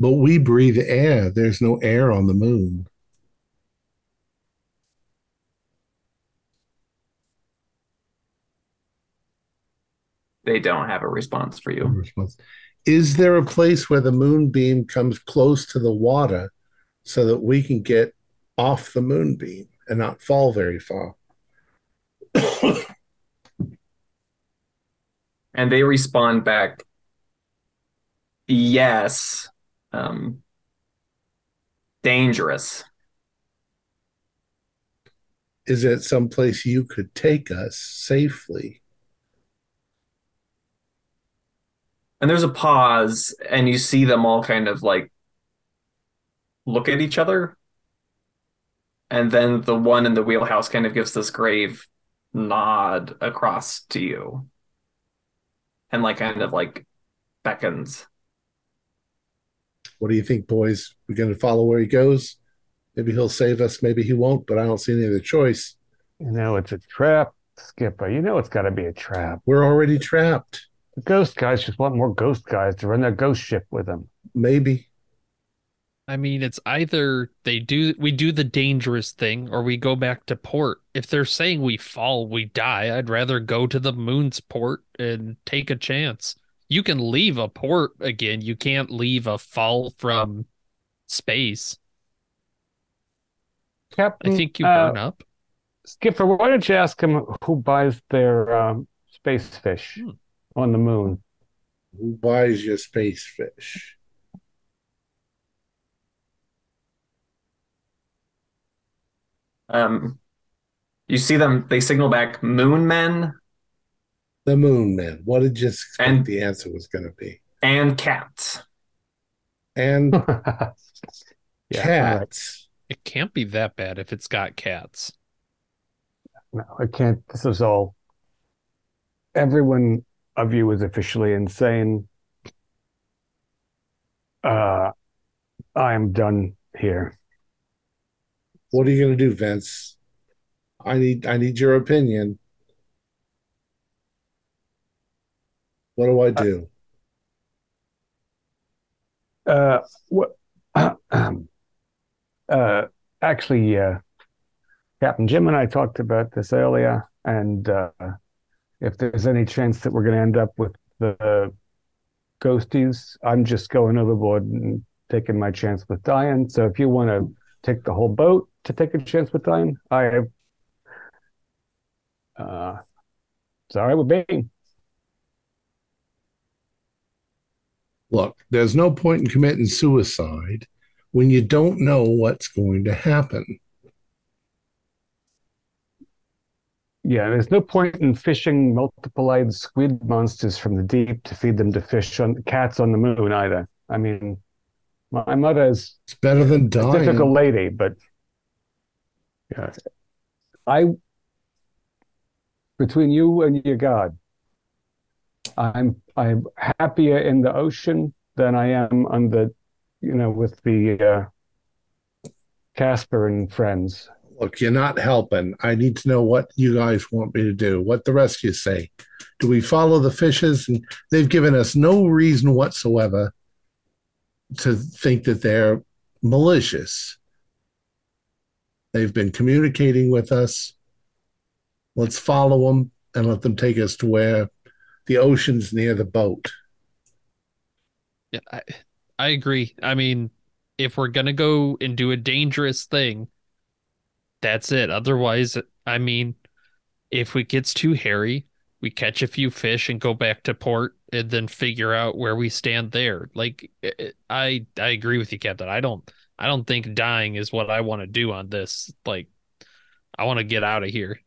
But we breathe air. There's no air on the moon. they don't have a response for you. Is there a place where the moonbeam comes close to the water so that we can get off the moonbeam and not fall very far? And they respond back, yes, dangerous. Is it someplace you could take us safely? And there's a pause, and you see them all kind of like look at each other. And then the one in the wheelhouse kind of gives this grave nod across to you. And like kind of like beckons. What do you think, boys? We're going to follow where he goes? Maybe he'll save us, maybe he won't, but I don't see any other choice. You know it's a trap, Skipper. You know it's got to be a trap. We're already trapped. The ghost guys just want more ghost guys to run their ghost ship with them. Maybe. I mean, it's either we do the dangerous thing or we go back to port. If they're saying we fall, we die, I'd rather go to the moon's port and take a chance. You can leave a port again. You can't leave a fall from space. Captain, I think you burn up. Skipper, why don't you ask him who buys their space fish on the moon? Who buys your space fish? You see them, they signal back, moon men? The moon men. What did you expect the answer was going to be? And cats. And cats. It can't be that bad if it's got cats. No, it can't. This is all. Everyone of you is officially insane. I am done here. What are you going to do, Vince? I need your opinion. What do I do? What? Captain Jim and I talked about this earlier, and if there's any chance that we're going to end up with the ghosties, I'm just going overboard and taking my chance with dying. So if you want to take the whole boat to take a chance with dying, sorry, we're baiting. Look, there's no point in committing suicide when you don't know what's going to happen. Yeah, there's no point in fishing multiple-eyed squid monsters from the deep to feed them to fish on cats on the moon either. I mean, my mother is it's better than dying. A difficult lady, but yeah. Between you and your God, I'm happier in the ocean than I am on the with the Casper and friends. Look, you're not helping. I need to know what you guys want me to do, what the rest of you say. Do we follow the fishes? And they've given us no reason whatsoever to think that they're malicious. They've been communicating with us. Let's follow them and let them take us to where the ocean's near the boat. Yeah, I agree. I mean, if we're going to go and do a dangerous thing, that's it. Otherwise, I mean, if it gets too hairy, we catch a few fish and go back to port and then figure out where we stand there. Like, I agree with you, Captain. I don't think dying is what I want to do on this. Like, I want to get out of here.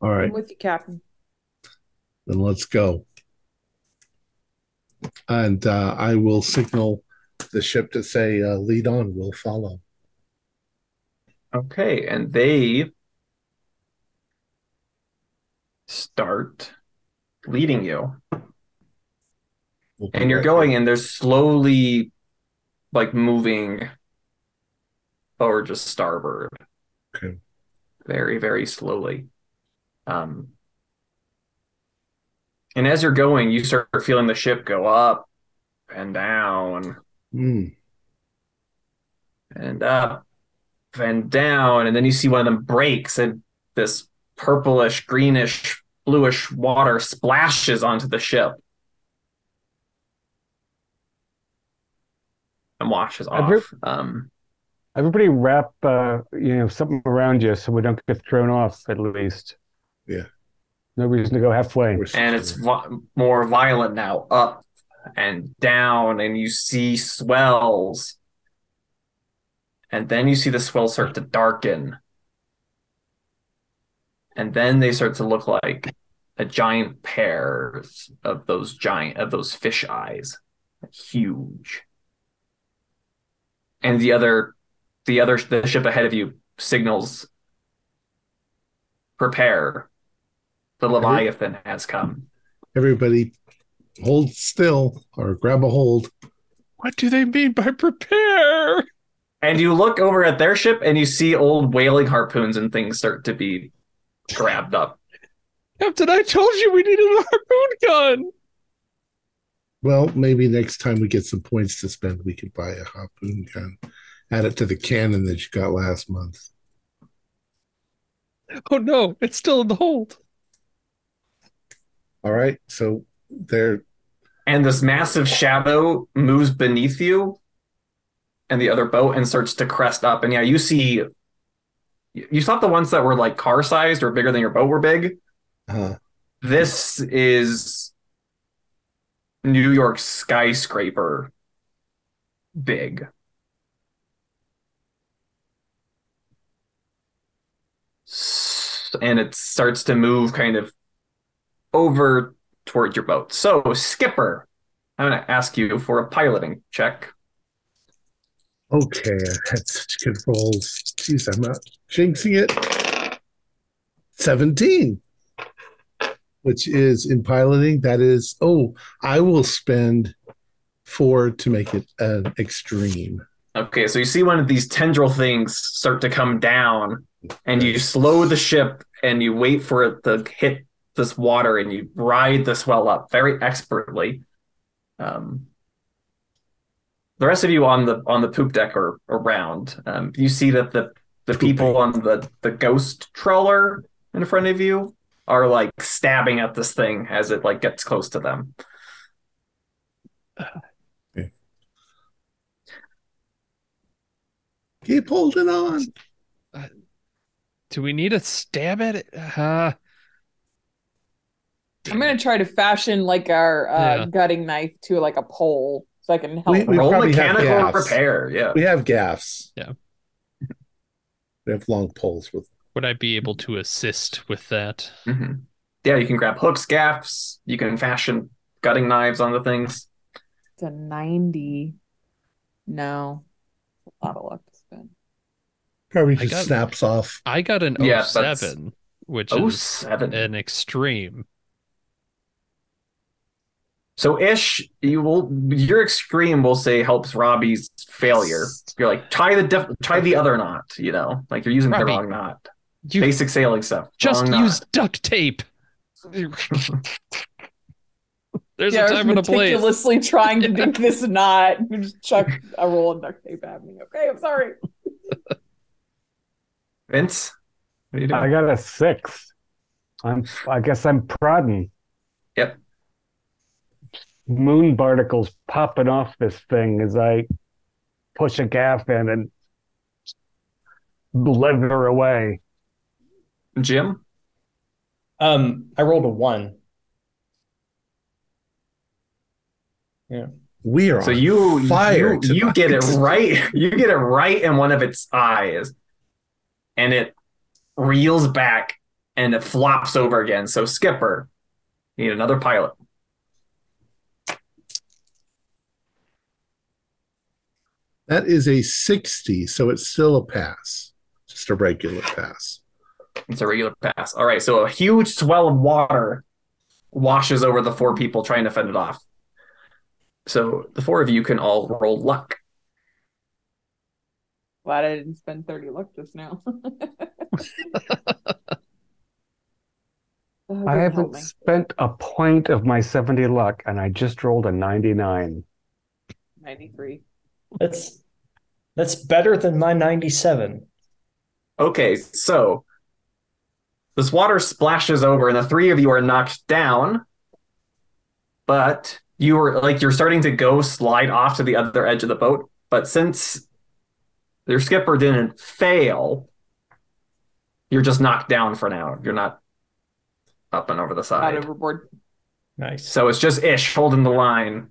All right. I'm with you, Captain. Then let's go. And I will signal the ship to say, lead on, we'll follow. Okay, and they start leading you. And you're going, and they're slowly, like, moving forward to starboard. Okay. Very, very slowly. And as you're going, you start feeling the ship go up and down and up and down. And then you see one of them breaks and this purplish, greenish bluish water splashes onto the ship and washes off. Everybody wrap something around you so we don't get thrown off, at least. Yeah. No reason to go halfway. And it's more violent now, up and down, and you see swells. And then you see the swells start to darken. And then they start to look like a giant pairs of those fish eyes. Huge. And the ship ahead of you signals, prepare. The Leviathan has come. Everybody hold still or grab a hold. What do they mean by prepare? And you look over at their ship and you see old whaling harpoons and things start to be grabbed up. Captain, I told you we needed a harpoon gun. Well, maybe next time we get some points to spend, we could buy a harpoon gun. Add it to the cannon that you got last month. Oh no, it's still in the hold. All right, so there. And this massive shadow moves beneath you and the other boat and starts to crest up. And yeah, you thought the ones that were like car-sized or bigger than your boat were big. Uh-huh. This is New York skyscraper big. And it starts to move kind of over toward your boat. So, Skipper, I'm going to ask you for a piloting check. Okay, I had such good rolls. Jeez, I'm not jinxing it. 17, which is in piloting. That is, I will spend 4 to make it an extreme. Okay, so you see one of these tendril things start to come down, and you slow the ship, and you wait for it to hit this water, and you ride the swell up very expertly. The rest of you on the poop deck are around. You see that the people on the ghost trawler in front of you are like stabbing at this thing as it like gets close to them. Okay. Keep holding on. Do we need a stab at it? I'm going to try to fashion like our gutting knife to like a pole so I can help. We roll mechanical repair. Yeah, we have gaffs. Yeah, we have long poles. Would I be able to assist with that? Mm-hmm. Yeah, you can grab hooks, gaffs. You can fashion gutting knives on the things. It's a 90. No, a lot of luck to spend. Probably just snaps off. I got an 07, which is an extreme. So Ish, your extreme will say helps Robbie's failure. You're like tie the other knot, like you're using the wrong knot. Basic sailing stuff. Just use duct tape. There's a time and a place. Meticulously trying to do this knot. You just chuck a roll of duct tape at me. Okay, I'm sorry. Vince, what are you doing? I got a 6. I guess I'm prodding. Yep. Moon particles popping off this thing as I push a gaff in and lever away. Jim? I rolled a 1. Yeah. We are on fire. You get it right. You get it right in one of its eyes. And it reels back and it flops over again. So Skipper, you need another pilot. That is a 60, so it's still a pass. Just a regular pass. It's a regular pass. All right, so a huge swell of water washes over the 4 people trying to fend it off. So the 4 of you can all roll luck. Glad I didn't spend 30 luck just now. I haven't spent a point of my 70 luck, and I just rolled a 99. 93. That's better than my 97. Okay, so This water splashes over and the three of you are knocked down, but you were like, you're starting to go slide off to the other edge of the boat. But since your skipper didn't fail, you're just knocked down for now. You're not up and over the side. Not overboard. Nice. So it's just Ish holding the line.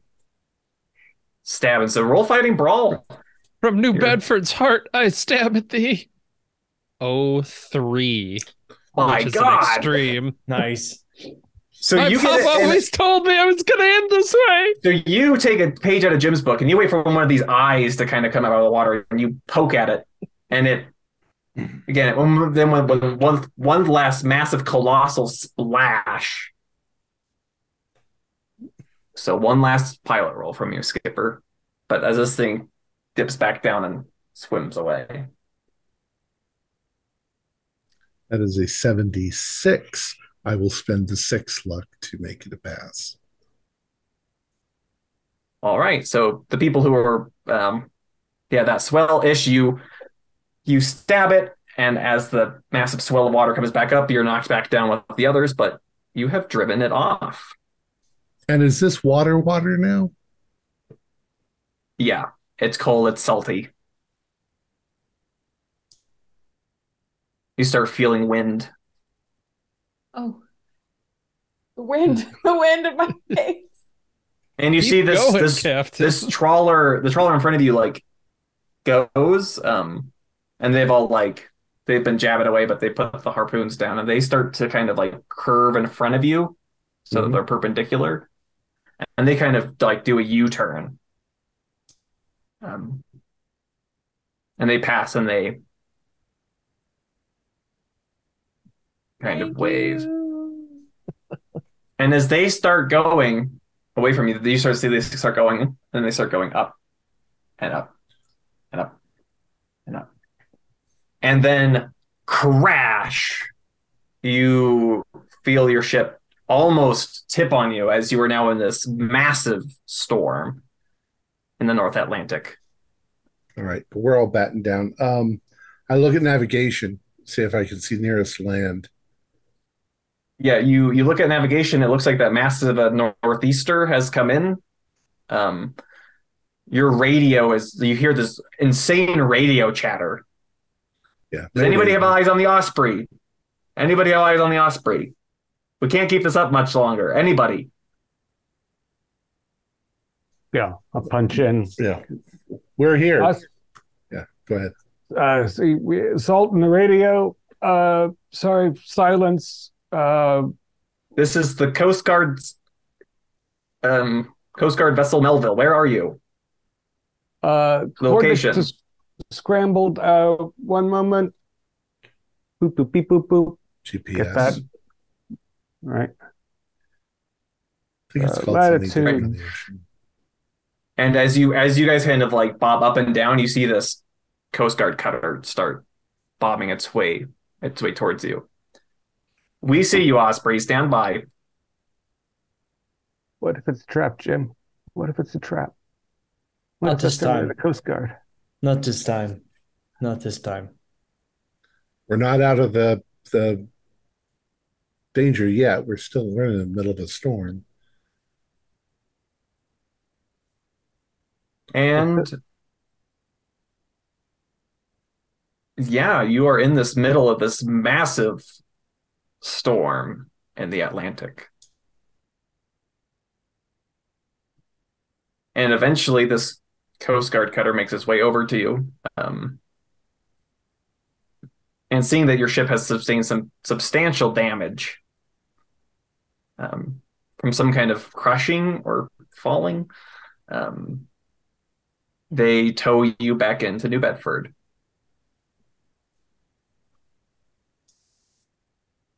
Stabbing. So roll fighting brawl. From New Bedford's heart, I stab at thee. Oh, 3. My God. An extreme. Nice. So my pop always told me I was going to end this way. So you take a page out of Jim's book and you wait for one of these eyes to kind of come out of the water and you poke at it. And it, again, then one last massive colossal splash. So one last pilot roll from your skipper. But as this thing dips back down and swims away. That is a 76. I will spend the 6 luck to make it a pass. All right. So the people who are, that swell issue, you stab it. And as the massive swell of water comes back up, you're knocked back down with the others, but you have driven it off. And is this water now? Yeah. It's cold. It's salty. You start feeling wind. Oh, the wind in my face. And you see this trawler, the trawler in front of you, like goes, and they've all they've been jabbing away, but they put the harpoons down and they start to kind of curve in front of you so that they're perpendicular, and they kind of do a U-turn. And they pass and they kind of wave. And as they start going away from you, you start to see they start going, and they start going up and up and up and up. And then crash. You feel your ship almost tip on you as you are now in this massive storm in the North Atlantic. All right, but we're all battened down. I look at navigation, see if I can see nearest land. Yeah, you look at navigation. It looks like that massive northeaster has come in. Your radio is, you hear this insane radio chatter. Yeah. Does anybody have eyes on the Osprey? Anybody have eyes on the Osprey? We can't keep this up much longer. Anybody? Yeah, I'll punch in. Yeah, we're here. Go ahead. Salt in the radio. Sorry, silence. This is the Coast Guard's Coast Guard vessel Melville. Where are you? Location. Scrambled. One moment. Boop boop beep boop boop. GPS. Get that. All right. I think it's called latitude. And as you guys kind of bob up and down, you see this Coast Guard cutter start bobbing its way towards you. We see you, Osprey. Stand by. What if it's a trap, Jim? What if it's a trap? Not this time. The Coast Guard. Not this time. Not this time. We're not out of the danger yet. We're in the middle of a storm. And yeah, you are in this middle of this massive storm in the Atlantic. And eventually this Coast Guard cutter makes its way over to you. And seeing that your ship has sustained some substantial damage from some kind of crushing or falling, they tow you back into New Bedford.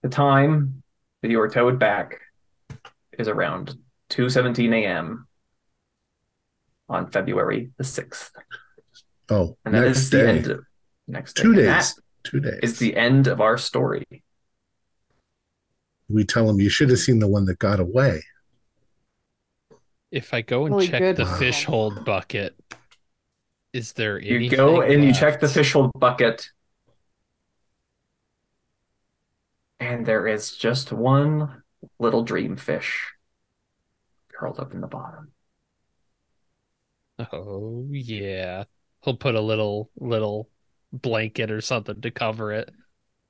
The time that you are towed back is around 2:17 a.m. on February the 6th. Oh, and that is the end of next day. 2 days. It's the end of our story. We tell him you should have seen the one that got away. If I go and check the fish hold bucket. Is there anything you go and left? You check the fish hold bucket and there is just one little dream fish curled up in the bottom. Oh yeah, he'll put a little blanket or something to cover it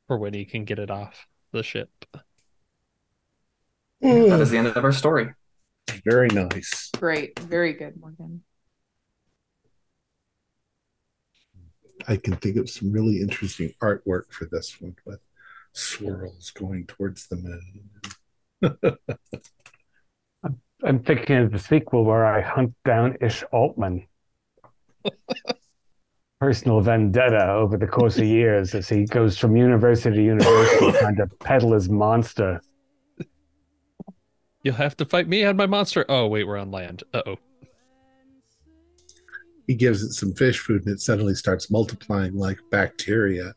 for when he can get it off the ship. That is the end of our story. Very nice. Great. Very good, Morgan. I can think of some really interesting artwork for this one with swirls going towards the moon. I'm thinking of the sequel where I hunt down Ish Altman. Personal vendetta over the course of years as he goes from university to university trying to peddle his monster. You'll have to fight me and my monster. Oh, wait, we're on land. Uh-oh. He gives it some fish food and it suddenly starts multiplying like bacteria.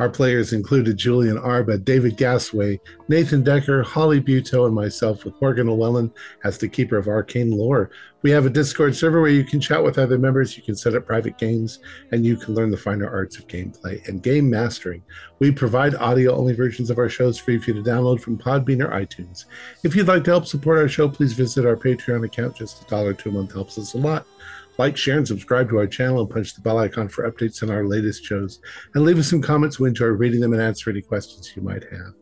Our players included Julian Arba, David Gasway, Nathan Decker, Holly Buteau, and myself with Morgan Llewellyn as the keeper of arcane lore. We have a Discord server where you can chat with other members, you can set up private games, and you can learn the finer arts of gameplay and game mastering. We provide audio-only versions of our shows for you to download from Podbean or iTunes. If you'd like to help support our show, please visit our Patreon account. Just $1 to a month helps us a lot. Like, share, and subscribe to our channel and punch the bell icon for updates on our latest shows. And leave us some comments. We enjoy reading them and answer any questions you might have.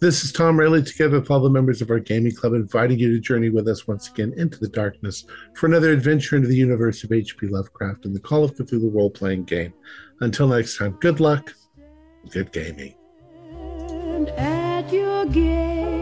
This is Thom Raley, together with all the members of our gaming club, inviting you to journey with us once again into the darkness for another adventure into the universe of H.P. Lovecraft and the Call of Cthulhu role-playing game. Until next time, good luck, good gaming. And at your game.